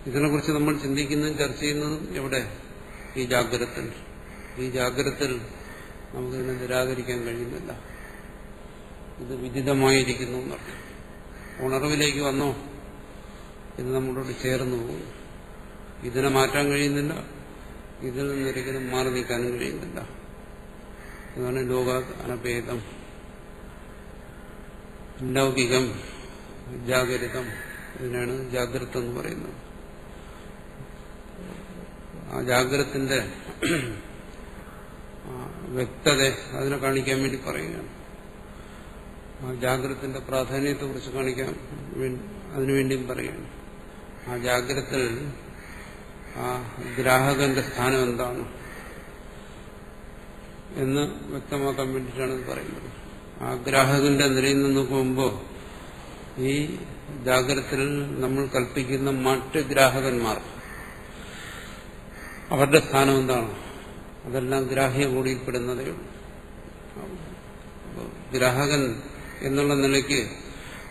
ഇതിനെക്കുറിച്ച് നമ്മൾ ചിന്തിക്കുന്നതും ചർച്ച ചെയ്യുന്നതും എവിടെ? ഈ ജാഗ്രത്തിൽ. ഈ ജാഗ്രത്തിൽ നമുക്കിതിനെ നിരാകരിക്കാൻ കഴിയുന്നില്ല. ഇത് വിദിതമായിരിക്കുന്നു എന്നർത്ഥം. ഉണർവിലേക്ക് വന്നോ, ഇത് നമ്മളോട് ചേർന്നു പോകും. ഇതിനെ മാറ്റാൻ കഴിയുന്നില്ല, ഇതിൽ നിന്നൊരിക്കലും മാറി നീക്കാനും കഴിയുന്നില്ല. അതാണ് ലോകാത് അനഭേദം, ലൗകികം, ജാഗരിതം. ഇതിനാണ് ജാഗ്രത എന്ന് പറയുന്നത്. ആ ജാഗ്രതത്തിന്റെ വ്യക്തത അതിനെ കാണിക്കാൻ വേണ്ടി പറയുകയാണ്. ആ ജാഗ്രതത്തിന്റെ പ്രാധാന്യത്തെ കുറിച്ച് കാണിക്കാൻ അതിനുവേണ്ടിയും പറയുകയാണ്. ആ ജാഗ്രതയിൽ ആ ഗ്രാഹകന്റെ സ്ഥാനം എന്താണ് എന്ന് വ്യക്തമാക്കാൻ വേണ്ടിയിട്ടാണ് ഇത് പറയുന്നത്. ആ ഗ്രാഹകന്റെ നിലയിൽ നിന്ന് പോകുമ്പോൾ ഈ ജാഗ്രതയിൽ നമ്മൾ കൽപ്പിക്കുന്ന മറ്റ് ഗ്രാഹകന്മാർ, അവരുടെ സ്ഥാനം എന്താണ്, അതെല്ലാം ഗ്രാഹ്യ കൂടിയിൽപ്പെടുന്നതേ ഉള്ളൂ. ഗ്രാഹകൻ എന്നുള്ള നിലയ്ക്ക്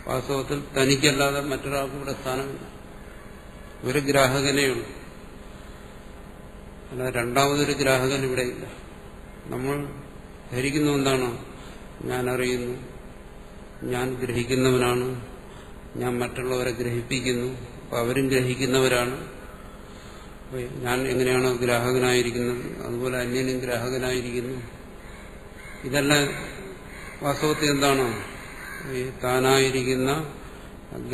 വാസ്തവത്തിൽ തനിക്കല്ലാതെ മറ്റൊരാൾക്കും ഇവിടെ സ്ഥാനമില്ല. ഒരു ഗ്രാഹകനേ ഉള്ളൂ, അല്ലാതെ രണ്ടാമതൊരു ഗ്രാഹകൻ ഇവിടെ ഇല്ല. നമ്മൾ ധരിക്കുന്ന എന്താണോ, ഞാൻ അറിയുന്നു, ഞാൻ ഗ്രഹിക്കുന്നവനാണ്, ഞാൻ മറ്റുള്ളവരെ ഗ്രഹിപ്പിക്കുന്നു, അപ്പം അവരും ഗ്രഹിക്കുന്നവരാണ്. ഞാൻ എങ്ങനെയാണോ ഗ്രാഹകനായിരിക്കുന്നത് അതുപോലെ അന്യനും ഗ്രാഹകനായിരിക്കുന്നു. ഇതെല്ലാം വാസ്തവത്തിൽ എന്താണോ, ഈ താനായിരിക്കുന്ന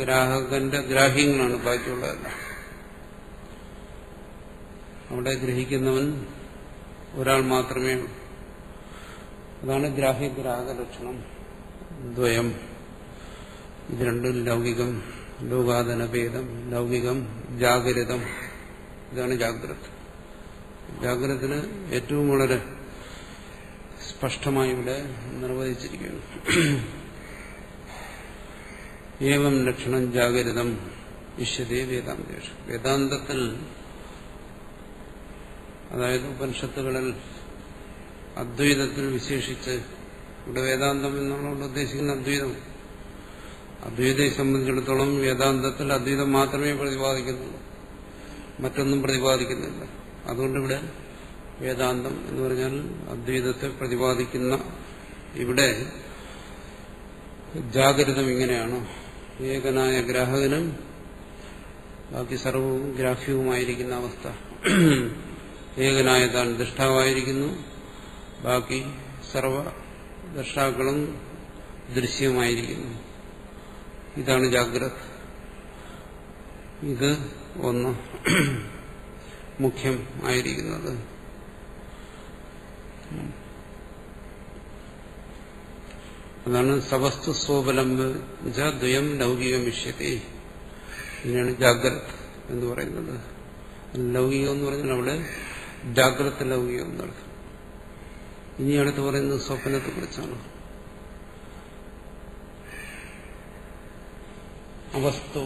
ഗ്രാഹകന്റെ ഗ്രാഹ്യങ്ങളാണ് ബാക്കിയുള്ളതല്ല. അവിടെ ഗ്രഹിക്കുന്നവൻ ഒരാൾ മാത്രമേ. അതാണ് ഗ്രാഹ്യഗ്രാഹക ലക്ഷണം ദ്വയം. ഇത് രണ്ടും ലൗകികം, ലോകാതനഭേദം, ലൗകികം, ജാഗ്രതം. ഇതാണ് ജാഗ്രത. ജാഗ്രതത്തിന് ഏറ്റവും വളരെ സ്പഷ്ടമായി ഇവിടെ നിർവചിച്ചിരിക്കുകയാണ്. ഏവം ലക്ഷണം ജാഗ്രതം ഇഷ്യതേ വേദാന്തേഷു. വേദാന്തത്തിൽ, അതായത് ഉപനിഷത്തുകളിൽ, അദ്വൈതത്തിൽ വിശേഷിച്ച്, ഇവിടെ വേദാന്തം എന്നുള്ള ഉദ്ദേശിക്കുന്ന അദ്വൈതം, അദ്വൈതയെ സംബന്ധിച്ചിടത്തോളം വേദാന്തത്തിൽ അദ്വൈതം മാത്രമേ പ്രതിപാദിക്കുന്നുള്ളൂ, മറ്റൊന്നും പ്രതിപാദിക്കുന്നില്ല. അതുകൊണ്ടിവിടെ വേദാന്തം എന്ന് പറഞ്ഞാൽ അദ്വൈതത്തെ പ്രതിപാദിക്കുന്ന ഇവിടെ ജാഗ്രതം ഇങ്ങനെയാണോ, ഏകനായ ഗ്രാഹകനും ബാക്കി സർവവും ഗ്രാഹ്യവുമായിരിക്കുന്ന അവസ്ഥ. ഏകനായ താൻ ദൃഷ്ടാവായിരിക്കുന്നു, ബാക്കി സർവ ദൃഷ്ടാക്കളും ദൃശ്യമായിരിക്കുന്നു. ഇതാണ് ജാഗ്രത. ഇത് ഒന്ന് മുഖ്യം ആയിരിക്കുന്നത്. അതാണ് സവസ്തു സ്വോപലംബയം ലൗകികം വിഷ്യത്തെ. ഇതിനാണ് ജാഗ്രത എന്ന് പറയുന്നത്. ലൗകികം എന്ന് പറഞ്ഞാൽ അവിടെ ജാഗ്രത ലൗകികം എന്നർത്ഥം. ഇനി അടുത്ത് പറയുന്നത് സ്വപ്നത്തെ കുറിച്ചാണ്. അവസ്തു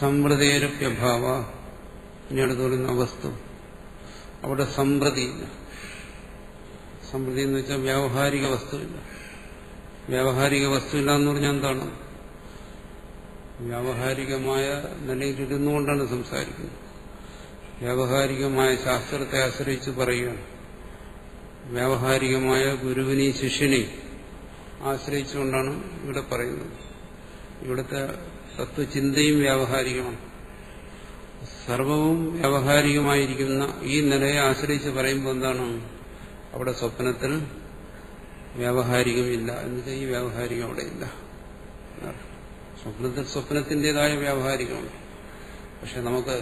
സംവൃതേരപ്യഭാവ ഇനി അടുത്ത് വരുന്ന വസ്തു. അവിടെ സംവൃതിയില്ല. സംവൃതി എന്ന് വെച്ചാൽ വ്യാവഹാരിക വസ്തുവില്ല. വ്യാവഹാരിക വസ്തുവില്ല എന്ന് പറഞ്ഞാൽ എന്താണ്? വ്യാവഹാരികമായ നിലയിലിരുന്നു കൊണ്ടാണ് സംസാരിക്കുന്നത്. വ്യാവഹാരികമായ ശാസ്ത്രത്തെ ആശ്രയിച്ച് പറയുകയാണ്. വ്യാവഹാരികമായ ഗുരുവിനെയും ശിഷ്യനെയും ആശ്രയിച്ചുകൊണ്ടാണ് ഇവിടെ പറയുന്നത്. ഇവിടുത്തെ തത്വചിന്തയും വ്യാവഹാരികമാണ്. സർവവും വ്യാവഹാരികമായിരിക്കുന്ന ഈ നിലയെ ആശ്രയിച്ച് പറയുമ്പോൾ എന്താണ്? അവിടെ സ്വപ്നത്തിൽ വ്യാവഹാരികമില്ല. എന്നുവെച്ചാൽ ഈ വ്യാവഹാരികം അവിടെ ഇല്ല. സ്വപ്നത്തിൽ സ്വപ്നത്തിൻ്റെതായ വ്യാവഹാരികമുണ്ട്. പക്ഷെ നമുക്ക്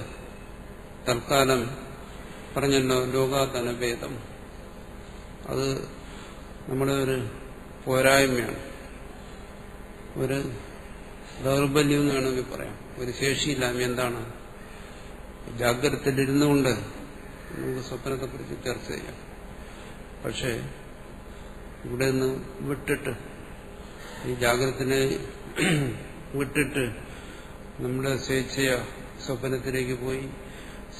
തൽക്കാലം പറഞ്ഞല്ലോ ലോകാതനഭേദം. അത് നമ്മുടെ ഒരു പോരായ്മയാണ്, ഒരു ദൗർബല്യം എന്ന് വേണമെങ്കിൽ പറയാം, ഒരു ശേഷിയില്ലായ്മ. എന്താണ്? ജാഗ്രതയിലിരുന്നു കൊണ്ട് നമുക്ക് സ്വപ്നത്തെക്കുറിച്ച് ചർച്ച ചെയ്യാം. പക്ഷേ ഇവിടെ നിന്ന് വിട്ടിട്ട്, ഈ ജാഗ്രതയെ വിട്ടിട്ട് നമ്മുടെ സ്വേച്ഛയ സ്വപ്നത്തിലേക്ക് പോയി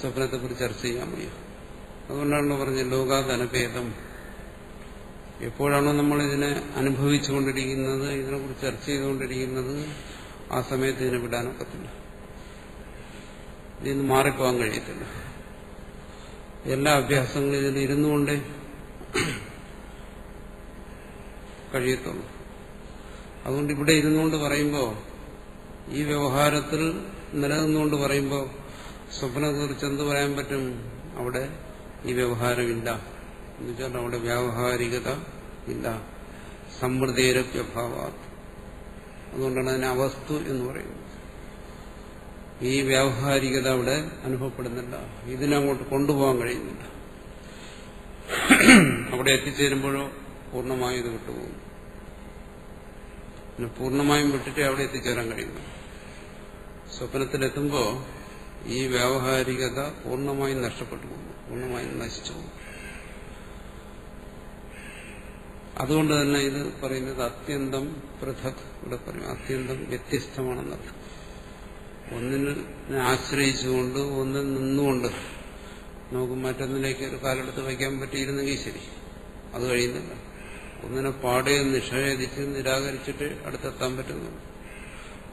സ്വപ്നത്തെക്കുറിച്ച് ചർച്ച ചെയ്യാൻ വയ്യ. അതുകൊണ്ടാണല്ലോ പറഞ്ഞത് ലോകാതനഭേദം. എപ്പോഴാണോ നമ്മളിതിനെ അനുഭവിച്ചുകൊണ്ടിരിക്കുന്നത്, ഇതിനെക്കുറിച്ച് ചർച്ച ചെയ്തുകൊണ്ടിരിക്കുന്നത്, ആ സമയത്ത് ഇതിനെ വിടാനൊക്കത്തില്ല. ഇതിന് മാറിപ്പോകാൻ കഴിയത്തില്ല. എല്ലാ അഭ്യാസങ്ങളും ഇതിൽ ഇരുന്നു കൊണ്ടേ കഴിയത്തുള്ളൂ. അതുകൊണ്ട് ഇവിടെ ഇരുന്നുകൊണ്ട് പറയുമ്പോൾ, ഈ വ്യവഹാരത്തിൽ നിലനിന്നുകൊണ്ട് പറയുമ്പോൾ സ്വപ്നത്തെക്കുറിച്ച് എന്ത് പറയാൻ പറ്റും? അവിടെ ഈ വ്യവഹാരമില്ല. എന്നുവെച്ചാൽ അവിടെ വ്യാവഹാരികത ഇല്ല. സമൃദ്ധേരപ്യഭാവ. അതുകൊണ്ടാണ് അതിനെ അവസ്തു എന്ന് പറയുന്നത്. ഈ വ്യാവഹാരികത അവിടെ അനുഭവപ്പെടുന്നില്ല. ഇതിനങ്ങോട്ട് കൊണ്ടുപോകാൻ കഴിയുന്നില്ല. അവിടെ എത്തിച്ചേരുമ്പോഴോ പൂർണ്ണമായും ഇത് വിട്ടുപോകും. പിന്നെ പൂർണ്ണമായും വിട്ടിട്ടേ അവിടെ എത്തിച്ചേരാൻ കഴിയുന്നു. സ്വപ്നത്തിലെത്തുമ്പോൾ ഈ വ്യാവഹാരികത പൂർണ്ണമായും നഷ്ടപ്പെട്ടു പോകുന്നു, പൂർണ്ണമായും നശിച്ചു പോകും. അതുകൊണ്ട് തന്നെ ഇത് പറയുന്നത് അത്യന്തം പൃഥക്. ഇവിടെ പറയും അത്യന്തം വ്യത്യസ്തമാണെന്നർത്ഥം. ഒന്നിനെ ആശ്രയിച്ചുകൊണ്ട്, ഒന്നിൽ നിന്നുകൊണ്ട് നമുക്ക് മറ്റൊന്നിലേക്ക് ഒരു കാലെടുത്ത് വയ്ക്കാൻ പറ്റിയിരുന്നെങ്കിൽ ശരി. അത് കഴിയുന്നില്ല. ഒന്നിനെ പാടെ നിഷേധിച്ച് നിരാകരിച്ചിട്ട് അടുത്തെത്താൻ പറ്റുന്നുള്ളൂ.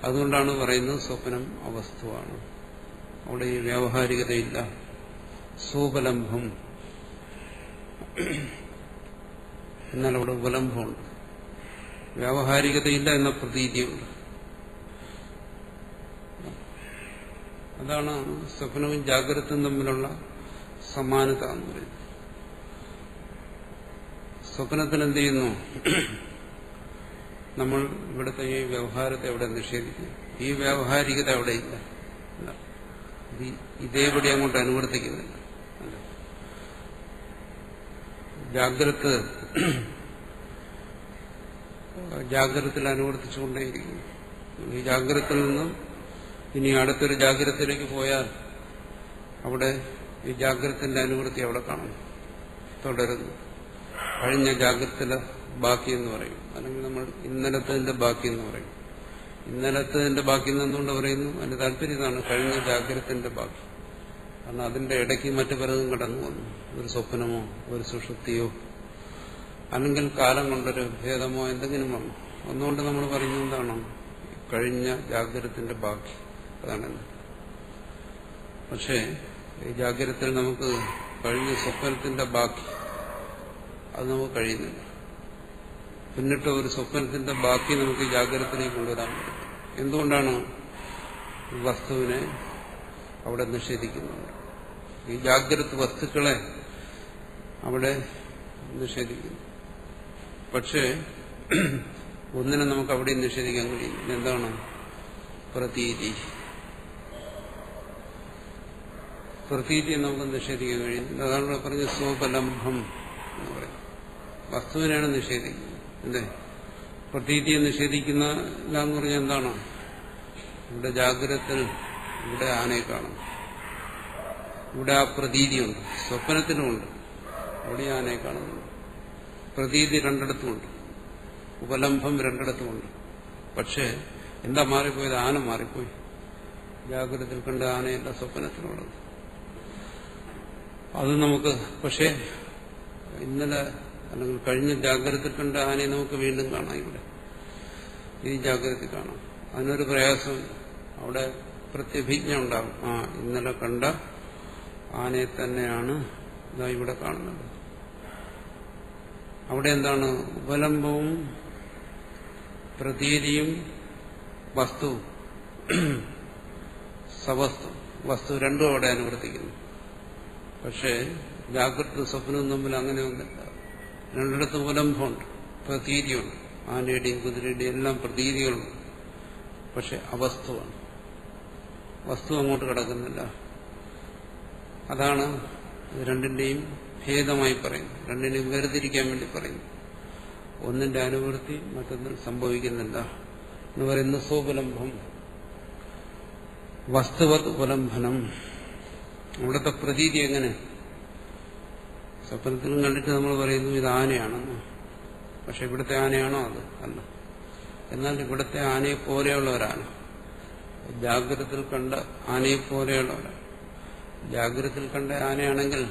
അതുകൊണ്ടാണ് പറയുന്നത് സ്വപ്നം അവസ്ഥയാണ്. അവിടെ ഈ വ്യാവഹാരികതയില്ല. സോപലംഭം എന്നാൽ അവിടെ ഉപലംബമുണ്ട്. വ്യാവഹാരികതയില്ല എന്ന പ്രതീതിയുണ്ട്. അതാണ് സ്വപ്നവും ജാഗ്രതയും തമ്മിലുള്ള സമാനത എന്ന് പറയുന്നത്. സ്വപ്നത്തിൽ എന്ത് ചെയ്യുന്നു? നമ്മൾ ഇവിടുത്തെ ഈ വ്യവഹാരത്തെ അവിടെ നിഷേധിക്കുന്നു. ഈ വ്യാവഹാരികത അവിടെ ഇല്ല. ഇതേപടി അങ്ങോട്ട് അനുവർത്തിക്കുന്നില്ല. ജാഗ്രത ജാഗ്രതയിൽ അനുവർത്തിച്ചുകൊണ്ടേയിരിക്കുന്നു. ഈ ജാഗ്രതയിൽ നിന്നും ഇനി അടുത്തൊരു ജാഗ്രതയിലേക്ക് പോയാൽ അവിടെ ഈ ജാഗ്രതത്തിന്റെ അനുവൃത്തി അവിടെ കാണും, തുടരുന്നു. കഴിഞ്ഞ ജാഗ്രതയുടെ ബാക്കിയെന്ന് പറയും. അല്ലെങ്കിൽ നമ്മൾ ഇന്നലത്തതിന്റെ ബാക്കിയെന്ന് പറയും. ഇന്നലത്തതിന്റെ ബാക്കിയെന്ന് എന്തുകൊണ്ട് പറയുന്നു? അതിന്റെ താല്പര്യം ഇതാണ്, കഴിഞ്ഞ ജാഗ്രതത്തിന്റെ ബാക്കി. കാരണം അതിന്റെ ഇടയ്ക്ക് മറ്റു പലതും കടന്നു വന്നു. ഒരു സ്വപ്നമോ ഒരു സുഷുപ്തിയോ അല്ലെങ്കിൽ കാലം കൊണ്ടൊരു ഭേദമോ എന്തെങ്കിലും വന്നു. ഒന്നുകൊണ്ട് നമ്മൾ പറയുന്നതാണോ കഴിഞ്ഞ ജാഗ്രതത്തിന്റെ ബാക്കി, അതാണെന്ന്. പക്ഷേ ഈ ജാഗ്രതയിൽ നമുക്ക് കഴിഞ്ഞ സ്വപ്നത്തിന്റെ ബാക്കി അത് നമുക്ക് കഴിയുന്നില്ല. പിന്നിട്ട് ഒരു സ്വപ്നത്തിന്റെ ബാക്കി നമുക്ക് ജാഗ്രതയിലേക്ക് കൊണ്ടുവരാൻ പറ്റും. എന്തുകൊണ്ടാണ്? വസ്തുവിനെ അവിടെ നിഷേധിക്കുന്നത്. ഈ ജാഗ്രത വസ്തുക്കളെ അവിടെ നിഷേധിക്കുന്നു. പക്ഷേ ഒന്നിനെ നമുക്ക് അവിടെ നിഷേധിക്കാൻ കഴിയും. എന്താണ്? പ്രതീതി. പ്രതീതിയെ നമുക്ക് നിഷേധിക്കാൻ കഴിയുന്നില്ല. അതാണ് ഇവിടെ പറഞ്ഞ സ്വപലംഭം എന്ന് പറയുന്നത്. വസ്തുവിനെയാണ് നിഷേധിക്കുന്നത്. അല്ലേ? പ്രതീതിയെ നിഷേധിക്കുന്ന എന്ന് പറഞ്ഞാൽ എന്താണ്? ഇവിടെ ജാഗ്രത, ഇവിടെ ആനയെ കാണും, ഇവിടെ ആ പ്രതീതിയുണ്ട്. സ്വപ്നത്തിനുമുണ്ട്, അവിടെ ആനയെ കാണുന്നുണ്ട്. പ്രതീതി രണ്ടിടത്തുമുണ്ട്, ഉപലംഭം രണ്ടിടത്തുമുണ്ട്. പക്ഷേ എന്താ മാറിപ്പോയത്? ആന മാറിപ്പോയി. ജാഗ്രതയിൽ കണ്ട ആനയല്ല സ്വപ്നത്തിലുള്ളത്. അത് നമുക്ക് പക്ഷേ ഇന്നലെ അല്ലെങ്കിൽ കഴിഞ്ഞ ജാഗ്രതയിൽ കണ്ട ആനയെ നമുക്ക് വീണ്ടും കാണാം. ഇവിടെ ഈ ജാഗ്രത കാണാം. അതിനൊരു പ്രയാസം അവിടെ പ്രത്യഭിജ്ഞ ഉണ്ടാകും. ആ ഇന്നലെ കണ്ട ആനയെ തന്നെയാണ് ഇതാ ഇവിടെ കാണുന്നത്. അവിടെ എന്താണ് ഉപലംബവും പ്രതീതിയും വസ്തു സവസ്തു വസ്തു രണ്ടും അവിടെ അനുവർത്തിക്കുന്നു. പക്ഷേ ജാഗ്രത സ്വപ്നവും തമ്മിൽ അങ്ങനെയൊന്നുമില്ല. രണ്ടിടത്ത് ഉപലംബമുണ്ട്, പ്രതീതിയുണ്ട്. ആനയുടെയും കുതിരയുടെയും എല്ലാം പ്രതീതികളുണ്ട്. പക്ഷെ അവസ്തുവാണ്, വസ്തു അങ്ങോട്ട് കിടക്കുന്നില്ല. അതാണ് രണ്ടിന്റെയും ഭേദമായി പറയുന്നു, രണ്ടിനെയും വേർതിരിക്കാൻ വേണ്ടി പറയുന്നു. ഒന്നിന്റെ അനുവൃത്തി മറ്റൊന്നിൽ സംഭവിക്കുന്നില്ല എന്ന് പറയുന്ന സോപലംബം വസ്തുവത് ഉപലംബനം. അവിടുത്തെ പ്രതീതി എങ്ങനെ? സ്വപ്നത്തിലും കണ്ടിട്ട് നമ്മൾ പറയുന്നു ഇത് ആനയാണെന്ന്. പക്ഷെ ഇവിടുത്തെ ആനയാണോ? അത് അല്ല. എന്നാൽ ഇവിടുത്തെ ആനയെ പോലെയുള്ളവരാണ്, ജാഗ്രതയിൽ കണ്ട ആനയെ പോലെയുള്ളവരാണ്. ജാഗ്രതയിൽ കണ്ട ആനയാണെങ്കിൽ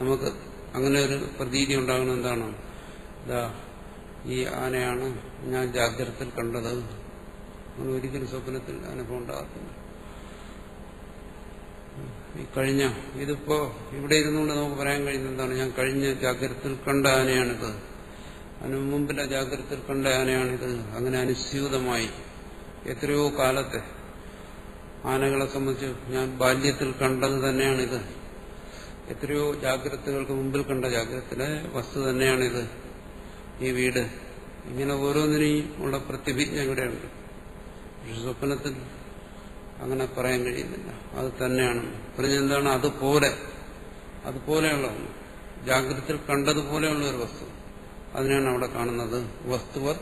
നമുക്ക് അങ്ങനെ ഒരു പ്രതീതി ഉണ്ടാകുന്ന എന്താണോ ഇതാ ഈ ആനയാണ് ഞാൻ ജാഗ്രതയിൽ കണ്ടത്. അങ്ങനെ ഒരിക്കലും സ്വപ്നത്തിൽ അനുഭവം ഉണ്ടാകത്തില്ല. ഈ കഴിഞ്ഞ ഇതിപ്പോ ഇവിടെ ഇരുന്നുകൊണ്ട് നമുക്ക് പറയാൻ കഴിയുന്ന എന്താണ്, ഞാൻ കഴിഞ്ഞ ജാഗ്രതയിൽ കണ്ട ആനയാണിത്, അതിന് മുമ്പിലെ ജാഗ്രതയിൽ കണ്ട ആനയാണിത്. അങ്ങനെ അനുസ്യൂതമായി എത്രയോ കാലത്തെ ആനകളെ സംബന്ധിച്ച് ഞാൻ ബാല്യത്തിൽ കണ്ടത് തന്നെയാണിത്, എത്രയോ ജാഗ്രതകൾക്ക് മുമ്പിൽ കണ്ട ജാഗ്രതയിലെ വസ്തു തന്നെയാണിത്, ഈ വീട്. ഇങ്ങനെ ഓരോന്നിനെയും ഉള്ള പ്രതിഭിജ്ഞ ഇവിടെയുണ്ട്. പക്ഷെ സ്വപ്നത്തിൽ അങ്ങനെ പറയാൻ കഴിയുന്നില്ല. അത് തന്നെയാണ് പറഞ്ഞെന്താണ്, അതുപോലെ അതുപോലെയുള്ള ഒന്ന്, ജാഗ്രതയിൽ കണ്ടതുപോലെയുള്ള ഒരു വസ്തു, അതിനാണ് അവിടെ കാണുന്നത്. വസ്തുവർ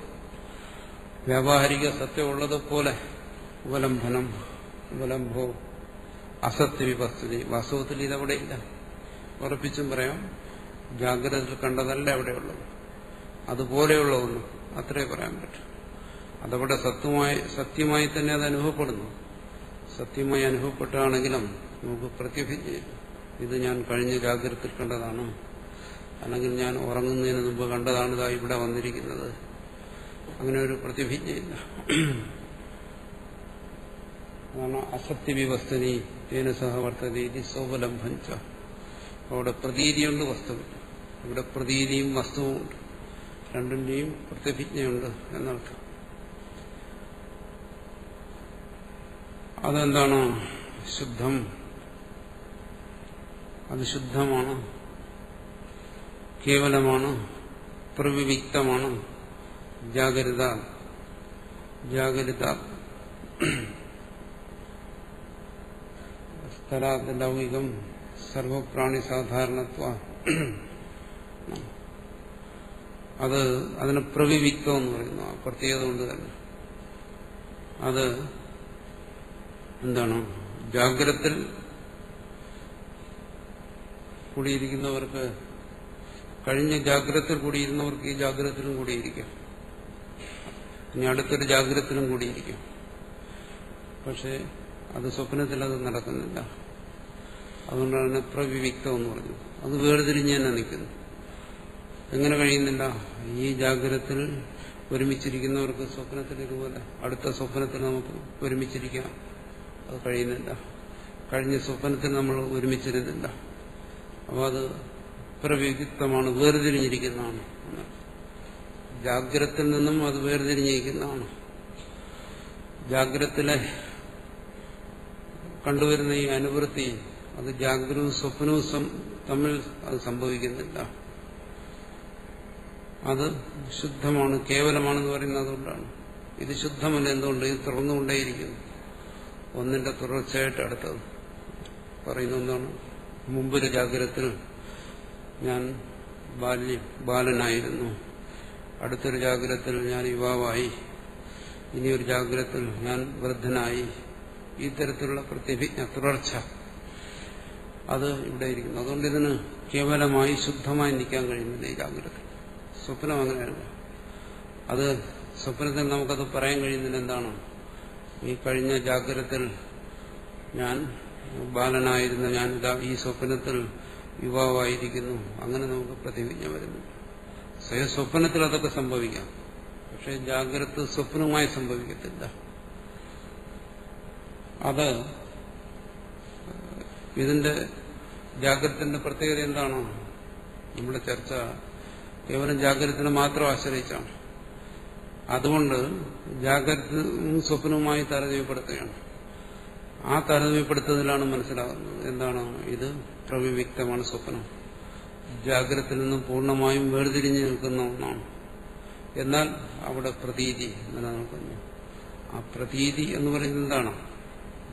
വ്യാവഹാരിക സത്യമുള്ളതുപോലെ ഉപലംബനം ഉപലംബോ അസത്യവി വസ്തുതി. വാസ്തവത്തിൽ ഇതവിടെ ഇല്ല. ഉറപ്പിച്ചും പറയാം, ജാഗ്രതയിൽ കണ്ടതല്ല എവിടെയുള്ളത്, അതുപോലെയുള്ള ഒന്ന്, അത്രേ പറയാൻ പറ്റും. അതവിടെ സത്യമായി സത്യമായി തന്നെ അത് അനുഭവപ്പെടുന്നു. സത്യമായി അനുഭവപ്പെട്ടാണെങ്കിലും നമുക്ക് പ്രത്യഭിജ്ഞ ഇത് ഞാൻ കഴിഞ്ഞ ജാഗ്രതയിൽ കണ്ടതാണ്, അല്ലെങ്കിൽ ഞാൻ ഉറങ്ങുന്നതിന് മുമ്പ് കണ്ടതാണിതാ ഇവിടെ വന്നിരിക്കുന്നത്, അങ്ങനെ ഒരു പ്രത്യഭിജ്ഞയില്ല. അതാണ് അസത്യവി വസ്തുനി തേന സഹ വർത്തതീതി സോപലംഭഞ്ച. അവിടെ പ്രതീതിയുണ്ട്, വസ്തുവില്ല. ഇവിടെ പ്രതീതിയും വസ്തുവും ഉണ്ട്, രണ്ടിന്റെയും പ്രത്യഭിജ്ഞയുണ്ട് എന്നർത്ഥം. അതെന്താണ് ശുദ്ധം? അത് ശുദ്ധമാണ്, കേവലമാണ്, പ്രവിവിക്തമാണ്. ജാഗ്രത ജാഗ്രത സ്ഥലാത് ലൗകികം സർവപ്രാണി സാധാരണത്വ. അത് അതിനെ പ്രവിവിക്തം എന്ന് പറയുന്നു. പ്രത്യേകത കൊണ്ട് തന്നെ അത് എന്താണ്, ജാഗ്രതയിൽ കൂടിയിരിക്കുന്നവർക്ക്, കഴിഞ്ഞ ജാഗ്രതയിൽ കൂടിയിരുന്നവർക്ക് ഈ ജാഗ്രതയിലും കൂടിയിരിക്കാം, ഇനി അടുത്തൊരു ജാഗ്രതയിലും കൂടിയിരിക്കാം. പക്ഷെ അത് സ്വപ്നത്തിൽ അത് നടക്കുന്നില്ല. അതുകൊണ്ടാണ് അതിനെ പ്രവിവിക്തം എന്ന് പറഞ്ഞത്. അത് വേർതിരിഞ്ഞ് തന്നെ നിൽക്കുന്നു. എങ്ങനെ കഴിയുന്നില്ല? ഈ ജാഗ്രതയിൽ ഒരുമിച്ചിരിക്കുന്നവർക്ക് സ്വപ്നത്തിൽ ഇതുപോലെ അടുത്ത സ്വപ്നത്തിൽ നമുക്ക് ഒരുമിച്ചിരിക്കാം. അത് കഴിയുന്നില്ല. കഴിഞ്ഞ സ്വപ്നത്തിൽ നമ്മൾ ഒരുമിച്ചിരുന്നില്ല. അപ്പോൾ അത് പ്രവിവിക്തമാണ്, വേർതിരിഞ്ഞിരിക്കുന്നതാണ്. ജാഗ്രതയിൽ നിന്നും അത് വേർതിരിഞ്ഞിരിക്കുന്നതാണ്. ജാഗ്രതയിലെ കണ്ടുവരുന്ന ഈ അനുവൃത്തി അത് ജാഗ്രതവും സ്വപ്നവും തമ്മിൽ അത് സംഭവിക്കുന്നില്ല. അത് ശുദ്ധമാണ്, കേവലമാണെന്ന് പറയുന്നത് കൊണ്ടാണ്. ഇത് ശുദ്ധമല്ല. എന്തുകൊണ്ട്? ഇത് തുറന്നുകൊണ്ടേയിരിക്കുന്നു. ഒന്നിന്റെ തുടർച്ചയായിട്ട് അടുത്തത് പറയുന്ന ഒന്നാണ്. മുമ്പൊരു ജാഗ്രതയിൽ ഞാൻ ബാല്യം ബാലനായിരുന്നു, അടുത്തൊരു ജാഗ്രതയിൽ ഞാൻ യുവാവായി, ഇനിയൊരു ജാഗ്രതയിൽ ഞാൻ വൃദ്ധനായി. ഈ തരത്തിലുള്ള പ്രത്യഭിജ്ഞ തുടർച്ച അത് ഇവിടെ ഇരിക്കുന്നു. അതുകൊണ്ട് ഇതിന് കേവലമായി ശുദ്ധമായി നിൽക്കാൻ കഴിയുന്നില്ല ഈ ജാഗ്രത. സ്വപ്നം അങ്ങനെയല്ല. അത് സ്വപ്നത്തിൽ നമുക്കത് പറയാൻ കഴിയുന്നില്ല. എന്താണ് ഈ കഴിഞ്ഞ ജാഗ്രതത്തിൽ ഞാൻ ബാലനായിരുന്ന ഞാൻ ഈ സ്വപ്നത്തിൽ യുവാവായിരിക്കുന്നു, അങ്ങനെ നമുക്ക് പ്രതിജ്ഞ വരുന്നു. സ്വയം സ്വപ്നത്തിൽ അതൊക്കെ സംഭവിക്കാം, പക്ഷെ ജാഗ്രത സ്വപ്നവുമായി സംഭവിക്കത്തില്ല. അത് ഇതിന്റെ ജാഗ്രതത്തിന്റെ പ്രത്യേകത എന്താണോ, നമ്മുടെ ചർച്ച കേവലം ജാഗ്രതത്തിന് മാത്രം ആശ്രയിച്ചാണ്. അതുകൊണ്ട് ജാഗ്രത സ്വപ്നവുമായി താരതമ്യപ്പെടുത്തുകയാണ്. ആ താരതമ്യപ്പെടുത്തുന്നതിലാണ് മനസ്സിലാകുന്നത് എന്താണ്, ഇത് പ്രവിവിക്തമാണ്. സ്വപ്നം ജാഗ്രതയിൽ നിന്നും പൂർണ്ണമായും വേർതിരിഞ്ഞു നിൽക്കുന്ന ഒന്നാണ്. എന്നാൽ അവിടെ പ്രതീതി നിലനിൽക്കുന്നു. ആ പ്രതീതി എന്ന് പറയുന്നത് എന്താണ്,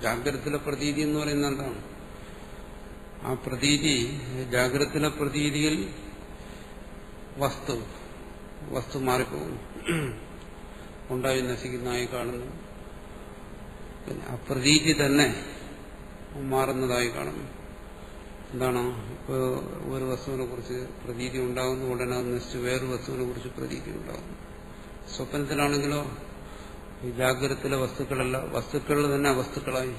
ജാഗ്രതത്തിലെ പ്രതീതി എന്ന് പറയുന്നത് എന്താണ്? ആ പ്രതീതി, ജാഗ്രതത്തിലെ പ്രതീതിയിൽ വസ്തു വസ്തു മാറിപ്പോകുന്നു, ഉണ്ടായി നശിക്കുന്നതായി കാണുന്നു. പിന്നെ ആ പ്രതീതി തന്നെ മാറുന്നതായി കാണുന്നു. എന്താണ്, ഇപ്പോൾ ഒരു വസ്തുവിനെ കുറിച്ച് പ്രതീതി ഉണ്ടാകുന്നു, ഉടനെ നശിച്ച് വേറൊരു വസ്തുവിനെ കുറിച്ച് പ്രതീതി ഉണ്ടാകുന്നു. സ്വപ്നത്തിലാണെങ്കിലോ ജാഗ്രതത്തിലെ വസ്തുക്കളല്ല, വസ്തുക്കൾ തന്നെ വസ്തുക്കളായി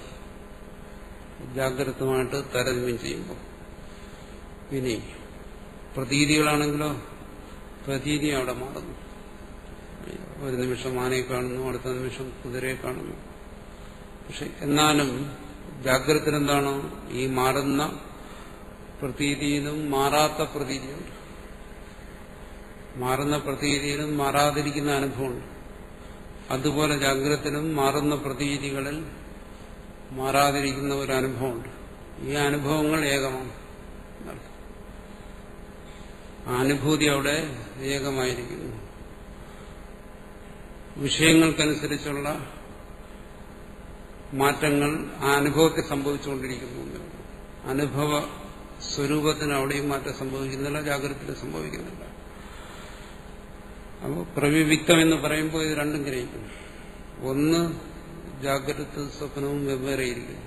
ജാഗ്രതമായിട്ട് താരതമ്യം ചെയ്യുമ്പോൾ. ഇനി പ്രതീതികളാണെങ്കിലോ പ്രതീതി അവിടെ മാറുന്നു. ഒരു നിമിഷം ആനയെ കാണുന്നു, അടുത്ത നിമിഷം കുതിരയെ കാണുന്നു. പക്ഷെ എന്നാലും ജാഗ്രത എന്താണോ, ഈ മാറുന്ന പ്രതീതിയിലും മാറാത്ത പ്രതീതിയുണ്ട്, മാറുന്ന പ്രതീതിയിലും മാറാതിരിക്കുന്ന അനുഭവമുണ്ട്. അതുപോലെ ജാഗ്രതയിലും മാറുന്ന പ്രതീതികളിൽ മാറാതിരിക്കുന്ന ഒരു അനുഭവമുണ്ട്. ഈ അനുഭവങ്ങൾ ഏകമാണ്, അനുഭൂതി അവിടെ ഏകമായിരിക്കുന്നു. വിഷയങ്ങൾക്കനുസരിച്ചുള്ള മാറ്റങ്ങൾ ആ അനുഭവത്തിൽ സംഭവിച്ചുകൊണ്ടിരിക്കുന്നു. അനുഭവ സ്വരൂപത്തിന് അവിടെയും മാറ്റം സംഭവിക്കുന്നില്ല, ജാഗ്രതത്തിൽ സംഭവിക്കുന്നില്ല. അപ്പോൾ പ്രവിവിക്തം എന്ന് പറയുമ്പോൾ ഇത് രണ്ടും ഗ്രഹിക്കുന്നു. ഒന്ന് ജാഗ്രത സ്വപ്നവും വെവ്വേറെയിരിക്കുന്നു,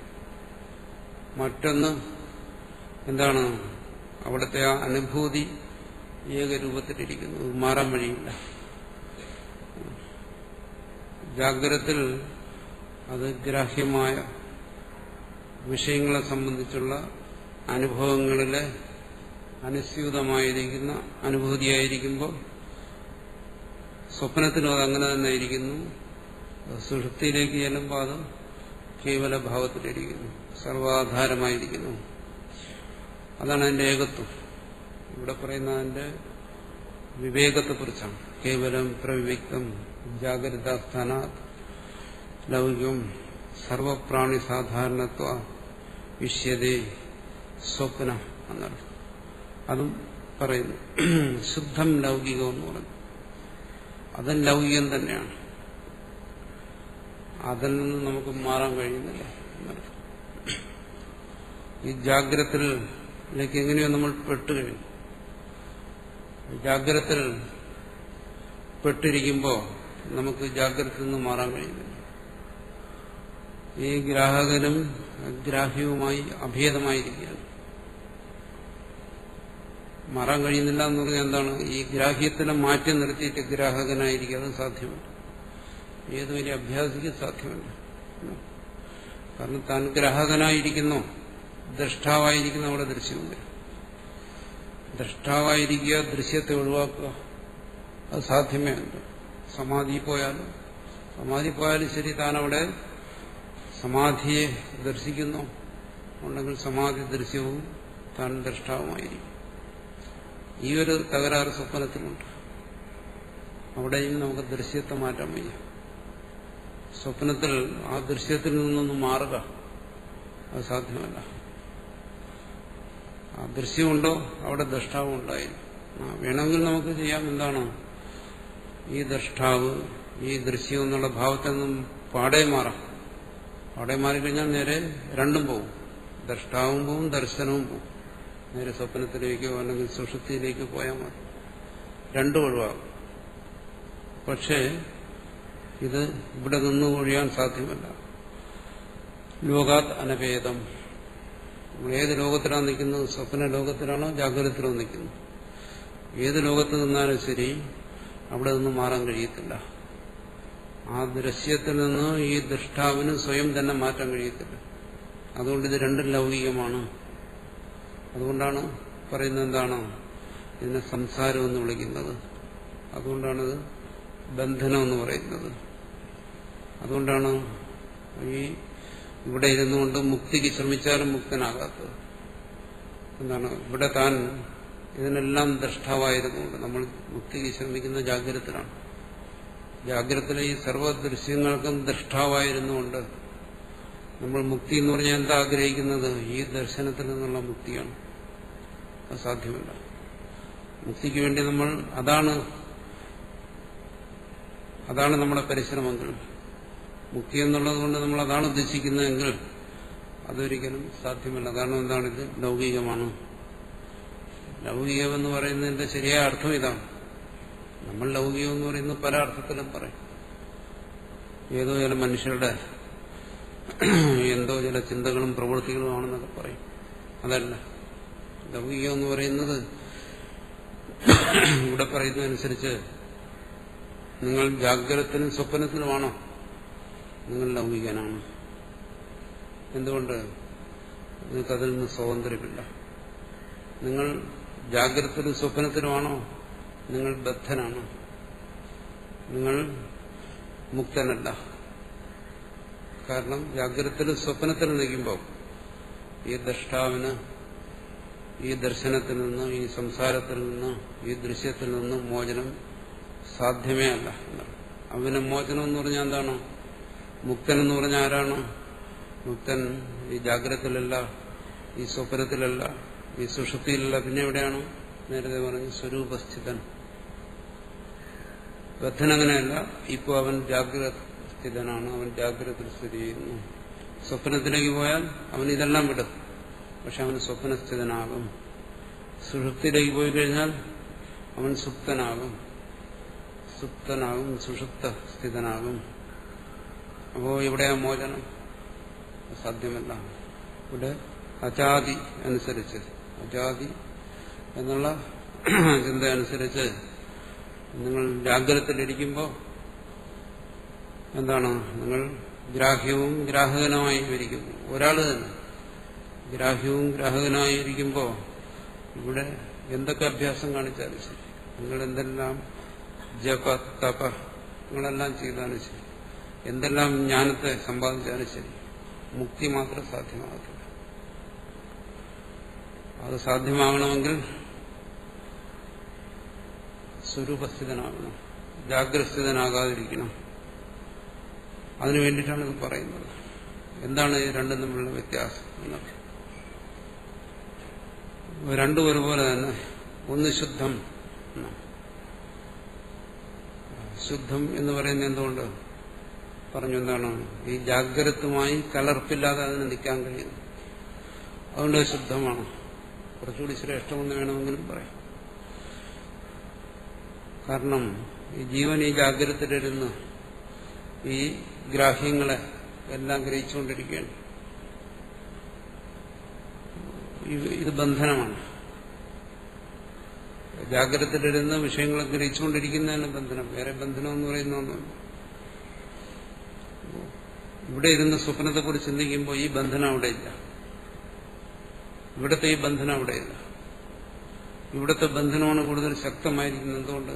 മറ്റൊന്ന് എന്താണ്, അവിടുത്തെ ആ അനുഭൂതി ഏകരൂപത്തിലിരിക്കുന്നു, മാറാൻ വഴിയില്ല. ജാഗ്രതത്തിൽ അത് ഗ്രാഹ്യമായ വിഷയങ്ങളെ സംബന്ധിച്ചുള്ള അനുഭവങ്ങളിലെ അനുസ്യൂതമായിരിക്കുന്ന അനുഭൂതിയായിരിക്കുമ്പോൾ സ്വപ്നത്തിനും അതങ്ങനെ തന്നെ ഇരിക്കുന്നു. സുഷുപ്തിയിലേക്ക് ചെല്ലുമ്പോൾ അത് കേവല ഭാവത്തിലിരിക്കുന്നു, സർവാധാരമായിരിക്കുന്നു. അതാണ് അതിന്റെ ഏകത്വം. ഇവിടെ പറയുന്ന അതിന്റെ വിവേകത്തെക്കുറിച്ചാണ്. കേവലം പ്രവിവിക്തം ജാഗ്രതാസ്ഥാന ലൗകികം സർവപ്രാണി സാധാരണത്വ വിഷ്യതേ സ്വപ്ന എന്നാണ് അതും പറയുന്നു. ശുദ്ധം ലൗകികം എന്ന് പറഞ്ഞു, അതും ലൗകികം തന്നെയാണ്, അതിൽ നിന്ന് നമുക്ക് മാറാൻ കഴിയുന്നില്ല. ഈ ജാഗ്രതയിലേക്ക് എങ്ങനെയോ നമ്മൾ പെട്ടുകഴിഞ്ഞു. ജാഗ്രതയിൽ പെട്ടിരിക്കുമ്പോൾ നമുക്ക് ജാഗ്രതയിൽ നിന്ന് മാറാൻ കഴിയുന്നില്ല. ഈ ഗ്രാഹകനും ഗ്രാഹ്യവുമായി അഭേദമായിരിക്കുകയാണ്. മാറാൻ കഴിയുന്നില്ല എന്ന് പറഞ്ഞാൽ എന്താണ്, ഈ ഗ്രാഹ്യത്തിനെ മാറ്റി നിർത്തിയിട്ട് ഗ്രാഹകനായിരിക്കും, അത് സാധ്യമല്ല. ഏത് വലിയ അഭ്യാസിക്ക് സാധ്യമല്ല. കാരണം താൻ ഗ്രാഹകനായിരിക്കുന്നു, ദ്രഷ്ടാവായിരിക്കുന്ന അവിടെ ദൃശ്യമുണ്ട്. ദ്രഷ്ടാവായിരിക്കുക, ദൃശ്യത്തെ ഒഴിവാക്കുക, അത് സാധ്യമേ ഉണ്ട്. സമാധി പോയാലും സമാധി പോയാലും ശരി, താനവിടെ സമാധിയെ ദർശിക്കുന്നു ഉണ്ടെങ്കിൽ സമാധി ദൃശ്യവും താൻ ദ്രഷ്ടാവുമായിരിക്കും. ഈ ഒരു തകരാറ് സ്വപ്നത്തിലുണ്ട്. അവിടെയും നമുക്ക് ദൃശ്യത്തെ മാറ്റാൻ വയ്യ. സ്വപ്നത്തിൽ ആ ദൃശ്യത്തിൽ നിന്നൊന്ന് മാറുക, അത് സാധ്യമല്ല. ആ ദൃശ്യമുണ്ടോ അവിടെ ദ്രഷ്ടാവ് ഉണ്ടായിരുന്നു. വേണമെങ്കിൽ നമുക്ക് ചെയ്യാം, എന്താണ്, ഈ ദ്രഷ്ടാവ് ഈ ദൃശ്യം എന്നുള്ള ഭാവത്തിൽ നിന്നും പാടെ മാറാം. പാടെ മാറിക്കഴിഞ്ഞാൽ നേരെ രണ്ടും പോവും, ദ്രഷ്ടാവും പോവും ദർശനവും പോവും. നേരെ സ്വപ്നത്തിലേക്കോ അല്ലെങ്കിൽ സുഷുപ്തിയിലേക്കോ പോയാൽ മതി, രണ്ടും ഒഴിവാകും. പക്ഷേ ഇത് ഇവിടെ നിന്ന് ഒഴിയാൻ സാധ്യമല്ല. ലോകാത് അനഭേദം, ഏത് ലോകത്തിലാണ് നിൽക്കുന്നത്, സ്വപ്ന ലോകത്തിലാണോ ജാഗ്രതത്തിലോ നിൽക്കുന്നത്, ഏത് ലോകത്ത് നിന്നാലും ശരി അവിടെ നിന്ന് മാറാൻ കഴിയത്തില്ല. ആ ദൃശ്യത്തിൽ നിന്ന് ഈ ദൃഷ്ടാവിന് സ്വയം തന്നെ മാറ്റാൻ കഴിയത്തില്ല. അതുകൊണ്ട് ഇത് രണ്ടും ലൗകികമാണ്. അതുകൊണ്ടാണ് പറയുന്നത് എന്താണ് ഇതിനെ സംസാരം എന്ന് വിളിക്കുന്നത്. അതുകൊണ്ടാണിത് ബന്ധനം എന്ന് പറയുന്നത്. അതുകൊണ്ടാണ് ഈ ഇവിടെ ഇരുന്നുകൊണ്ട് മുക്തിക്ക് ശ്രമിച്ചാലും മുക്തനാകാത്തത്. എന്താണ് ഇവിടെ താൻ ഇതിനെല്ലാം ദൃഷ്ടാവായിരുന്നുകൊണ്ട് നമ്മൾ മുക്തിക്ക് ശ്രമിക്കുന്ന ജാഗ്രതത്തിലാണ്. ജാഗ്രതത്തിലെ ഈ സർവദൃശ്യങ്ങൾക്കും ദൃഷ്ടാവായിരുന്നുകൊണ്ട് നമ്മൾ മുക്തി എന്ന് പറഞ്ഞാൽ എന്താ ആഗ്രഹിക്കുന്നത്? ഈ ദർശനത്തിൽ നിന്നുള്ള മുക്തിയാണ്. അത് സാധ്യമല്ല. മുക്തിക്ക് വേണ്ടി നമ്മൾ അതാണ് അതാണ് നമ്മുടെ പരിശ്രമങ്ങൾ. മുക്തി എന്നുള്ളത് കൊണ്ട് നമ്മൾ അതാണ് ഉദ്ദേശിക്കുന്നതെങ്കിൽ അതൊരിക്കലും സാധ്യമല്ല. കാരണം എന്താണ് ഇത് ലൗകികമാണ്. ലൗകികമെന്ന് പറയുന്നതിന്റെ ശരിയായ അർത്ഥം ഇതാണ്. നമ്മൾ ലൗകികം എന്ന് പറയുന്നത് പല അർത്ഥത്തിലും പറയും. ഏതോ ചില മനുഷ്യരുടെ എന്തോ ചില ചിന്തകളും പ്രവൃത്തികളും ആണെന്നൊക്കെ പറയും. അതല്ല ലൗകികം എന്ന് പറയുന്നത്. ഇവിടെ പറയുന്നതനുസരിച്ച് നിങ്ങൾ ജാഗ്രതത്തിലും സ്വപ്നത്തിലുമാണോ നിങ്ങൾ ലൗകികനാണ്. എന്തുകൊണ്ട്? നിങ്ങൾക്കതിൽ നിന്ന് സ്വാതന്ത്ര്യമില്ല. നിങ്ങൾ ജാഗ്രതത്തിലും സ്വപ്നത്തിലുമാണോ നിങ്ങൾ ബദ്ധനാണ്. നിങ്ങൾ മുക്തനല്ല. കാരണം ജാഗ്രതത്തിലും സ്വപ്നത്തിലും നിൽക്കുമ്പോൾ ഈ ദ്രഷ്ടാവിന് ഈ ദർശനത്തിൽ നിന്ന് ഈ സംസാരത്തിൽ നിന്ന് ഈ ദൃശ്യത്തിൽ നിന്ന് മോചനം സാധ്യമേ അല്ല. അവന് മോചനം എന്ന് പറഞ്ഞാൽ എന്താണ്? മുക്തൻ എന്ന് പറഞ്ഞാൽ ആരാണ്? മുക്തൻ ഈ ജാഗ്രതത്തിലല്ല, ഈ സ്വപ്നത്തിലല്ല, ഈ സുഷുപ്തിയിലല്ല. പിന്നെ എവിടെയാണ്? നേരത്തെ പറഞ്ഞു സ്വരൂപസ്ഥിതൻ. ബദ്ധനങ്ങനെയല്ല. ഇപ്പോൾ അവൻ ജാഗ്രത സ്ഥിതനാണ്. അവൻ ജാഗ്രതത്തിൽ സ്ഥിതി ചെയ്യുന്നു. സ്വപ്നത്തിലേക്ക് പോയാൽ അവൻ ഇതെല്ലാം വിടും. പക്ഷെ അവൻ സ്വപ്നസ്ഥിതനാകും. സുഷുപ്തിയിലേക്ക് പോയി കഴിഞ്ഞാൽ അവൻ സുപ്തനാകും. സുപ്തനാകും സുഷുപ്ത സ്ഥിതനാകും. അപ്പോ ഇവിടെ ആ മോചനം സാധ്യമല്ല. ഇവിടെ അജാതി അനുസരിച്ച്, അജാതി എന്നുള്ള ചിന്ത അനുസരിച്ച് നിങ്ങൾ ജാഗ്രതത്തിലിരിക്കുമ്പോൾ എന്താണ് നിങ്ങൾ ഗ്രാഹ്യവും ഗ്രാഹകനുമായി ഇരിക്കുന്നു. ഒരാൾ തന്നെ ഗ്രാഹ്യവും ഗ്രാഹകനുമായി ഇരിക്കുമ്പോൾ ഇവിടെ എന്തൊക്കെ അഭ്യാസം കാണിച്ചാലും ശരി, നിങ്ങൾ എന്തെല്ലാം ജപ തപ നിങ്ങളെല്ലാം ചെയ്താലും ശരി, എന്തെല്ലാം ജ്ഞാനത്തെ സമ്പാദിച്ചാലും ശരി, മുക്തി മാത്രം സാധ്യമാകത്തില്ല. അത് സാധ്യമാകണമെങ്കിൽ സ്വരൂപസ്ഥിതനാകണം, ജാഗ്രസ്ഥിതനാകാതിരിക്കണം. അതിനു വേണ്ടിയിട്ടാണ് ഇത് പറയുന്നത്. എന്താണ് ഈ രണ്ടും തമ്മിലുള്ള വ്യത്യാസം? രണ്ടും ഒരുപോലെ തന്നെ. ഒന്ന് ശുദ്ധം. ശുദ്ധം എന്ന് പറയുന്നത് എന്തുകൊണ്ട് പറഞ്ഞു? എന്താണ് ഈ ജാഗ്രതമായി കലർപ്പില്ലാതെ അതിന് നിൽക്കാൻ കഴിയുന്നു. അതുകൊണ്ട് ശുദ്ധമാണ്. കുറച്ചുകൂടി ശ്രേഷ്ഠമെന്ന് വേണമെങ്കിലും പറയാം. കാരണം ഈ ജീവൻ ഈ ജാഗ്രതയിലിരുന്ന് ഈ ഗ്രാഹ്യങ്ങളെ എല്ലാം ഗ്രഹിച്ചുകൊണ്ടിരിക്കുകയാണ്. ഇത് ബന്ധനമാണ്. ജാഗ്രതയിലിരുന്ന് വിഷയങ്ങളെ ഗ്രഹിച്ചുകൊണ്ടിരിക്കുന്നതിന് ബന്ധനം. വേറെ ബന്ധനം എന്ന് പറയുന്ന ഒന്നുമില്ല. ഇവിടെ ഇരുന്ന് സ്വപ്നത്തെക്കുറിച്ച് ചിന്തിക്കുമ്പോൾ ഈ ബന്ധനം അവിടെ ഇല്ല. ഇവിടുത്തെ ഈ ബന്ധനം അവിടെയില്ല. ഇവിടുത്തെ ബന്ധനമാണ് കൂടുതൽ ശക്തമായിരിക്കുന്നത്. എന്തുകൊണ്ട്?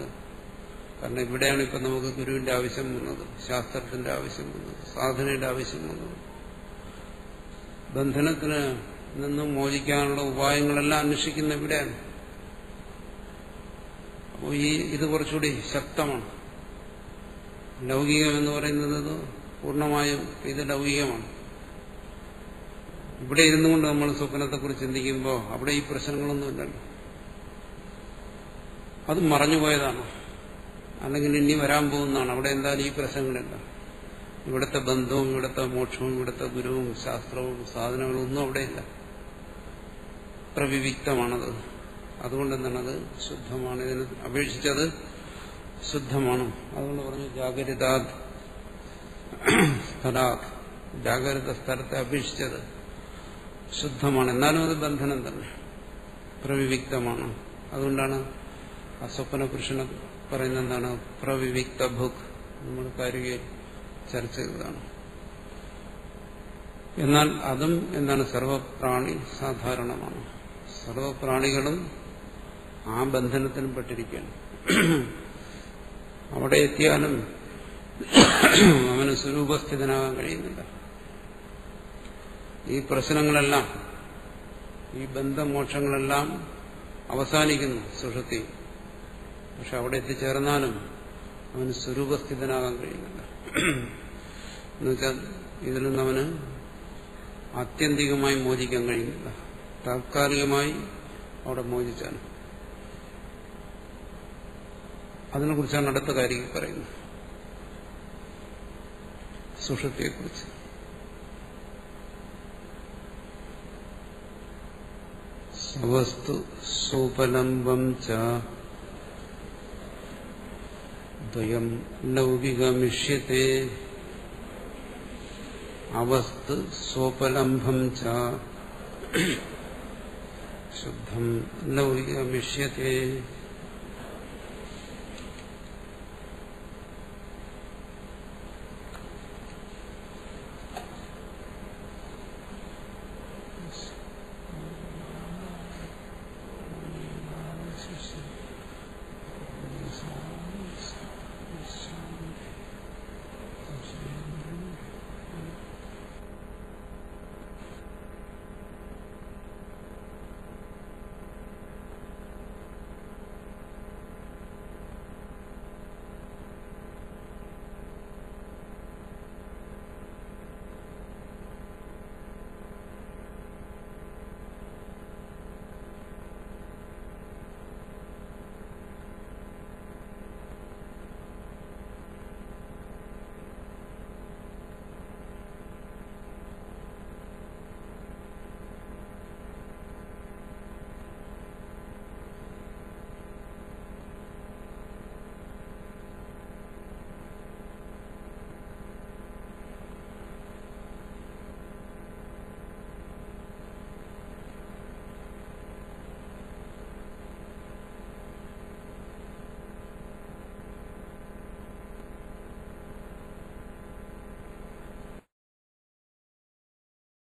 കാരണം ഇവിടെയാണ് ഇപ്പം നമുക്ക് ഗുരുവിന്റെ ആവശ്യം വന്നത്, ശാസ്ത്രത്തിന്റെ ആവശ്യം വന്നത്, സാധനയുടെ ആവശ്യം വന്നത്. ബന്ധനത്തിന് നിന്നും മോചിക്കാനുള്ള ഉപായങ്ങളെല്ലാം അന്വേഷിക്കുന്ന ഇവിടെയാണ്. അപ്പോൾ ഈ ഇത് കുറച്ചുകൂടി ശക്തമാണ്. ലൗകികം എന്ന് പറയുന്നത് പൂർണ്ണമായും ഇത് ലൗകികമാണ്. ഇവിടെ ഇരുന്നുകൊണ്ട് നമ്മൾ സ്വപ്നത്തെക്കുറിച്ച് ചിന്തിക്കുമ്പോൾ അവിടെ ഈ പ്രശ്നങ്ങളൊന്നുമില്ലല്ലോ. അത് മറഞ്ഞുപോയതാണ്, അല്ലെങ്കിൽ ഇനി വരാൻ പോകുന്നതാണ്. അവിടെ എന്തായാലും ഈ പ്രശ്നങ്ങളില്ല. ഇവിടുത്തെ ബന്ധവും ഇവിടുത്തെ മോക്ഷവും ഇവിടുത്തെ ഗുരുവും ശാസ്ത്രവും സാധനങ്ങളും ഒന്നും അവിടെയില്ല. പ്രവിവിക്തമാണത്. അതുകൊണ്ട് എന്താണ് അത് ശുദ്ധമാണ്. ഇതിന് അപേക്ഷിച്ചത് ശുദ്ധമാണ്. അതുകൊണ്ട് പറഞ്ഞു ജാഗ്രതാത് സ്ഥലാത്, ജാഗ്രത സ്ഥലത്തെ അപേക്ഷിച്ചത് ശുദ്ധമാണ്. എന്നാലും അത് ബന്ധനം തന്നെ, പ്രവിവിക്തമാണ്. അതുകൊണ്ടാണ് ആ സ്വപ്ന പുരുഷനെ പറയുന്ന എന്താണ് പ്രവിവിക്ത ഭുക്. നമ്മൾ കാര്യ ചർച്ച ചെയ്തതാണ്. എന്നാൽ അതും എന്താണ്, സർവപ്രാണി സാധാരണമാണ്. സർവപ്രാണികളും ആ ബന്ധനത്തിനും പെട്ടിരിക്കുകയാണ്. അവിടെ എത്തിയാലും അവന് സ്വരൂപസ്ഥിതനാകാൻ കഴിയുന്നില്ല. ഈ പ്രശ്നങ്ങളെല്ലാം, ഈ ബന്ധമോക്ഷങ്ങളെല്ലാം അവസാനിക്കുന്നു സുഷുതി. പക്ഷെ അവിടെ എത്തിച്ചേർന്നാലും അവന് സ്വരൂപസ്ഥിതനാകാൻ കഴിയുന്നില്ല. എന്നുവെച്ചാൽ ഇതിൽ നിന്ന് അവന് ആത്യന്തികമായി മോചിക്കാൻ കഴിയുന്നില്ല. താത്കാലികമായി അവിടെ മോചിച്ചാണ്. അതിനെക്കുറിച്ചാണ് അടുത്ത കാര്യം പറയുന്നത്, സുഷുതിയെക്കുറിച്ച്. സ്വസ്തു സോപലംബം ച ദ്വയം ലൗകികമിഷ്യത്തെ അവസ്തു സോപലംബം ച ശുദ്ധം ലൗകികമിഷ്യത്തെ.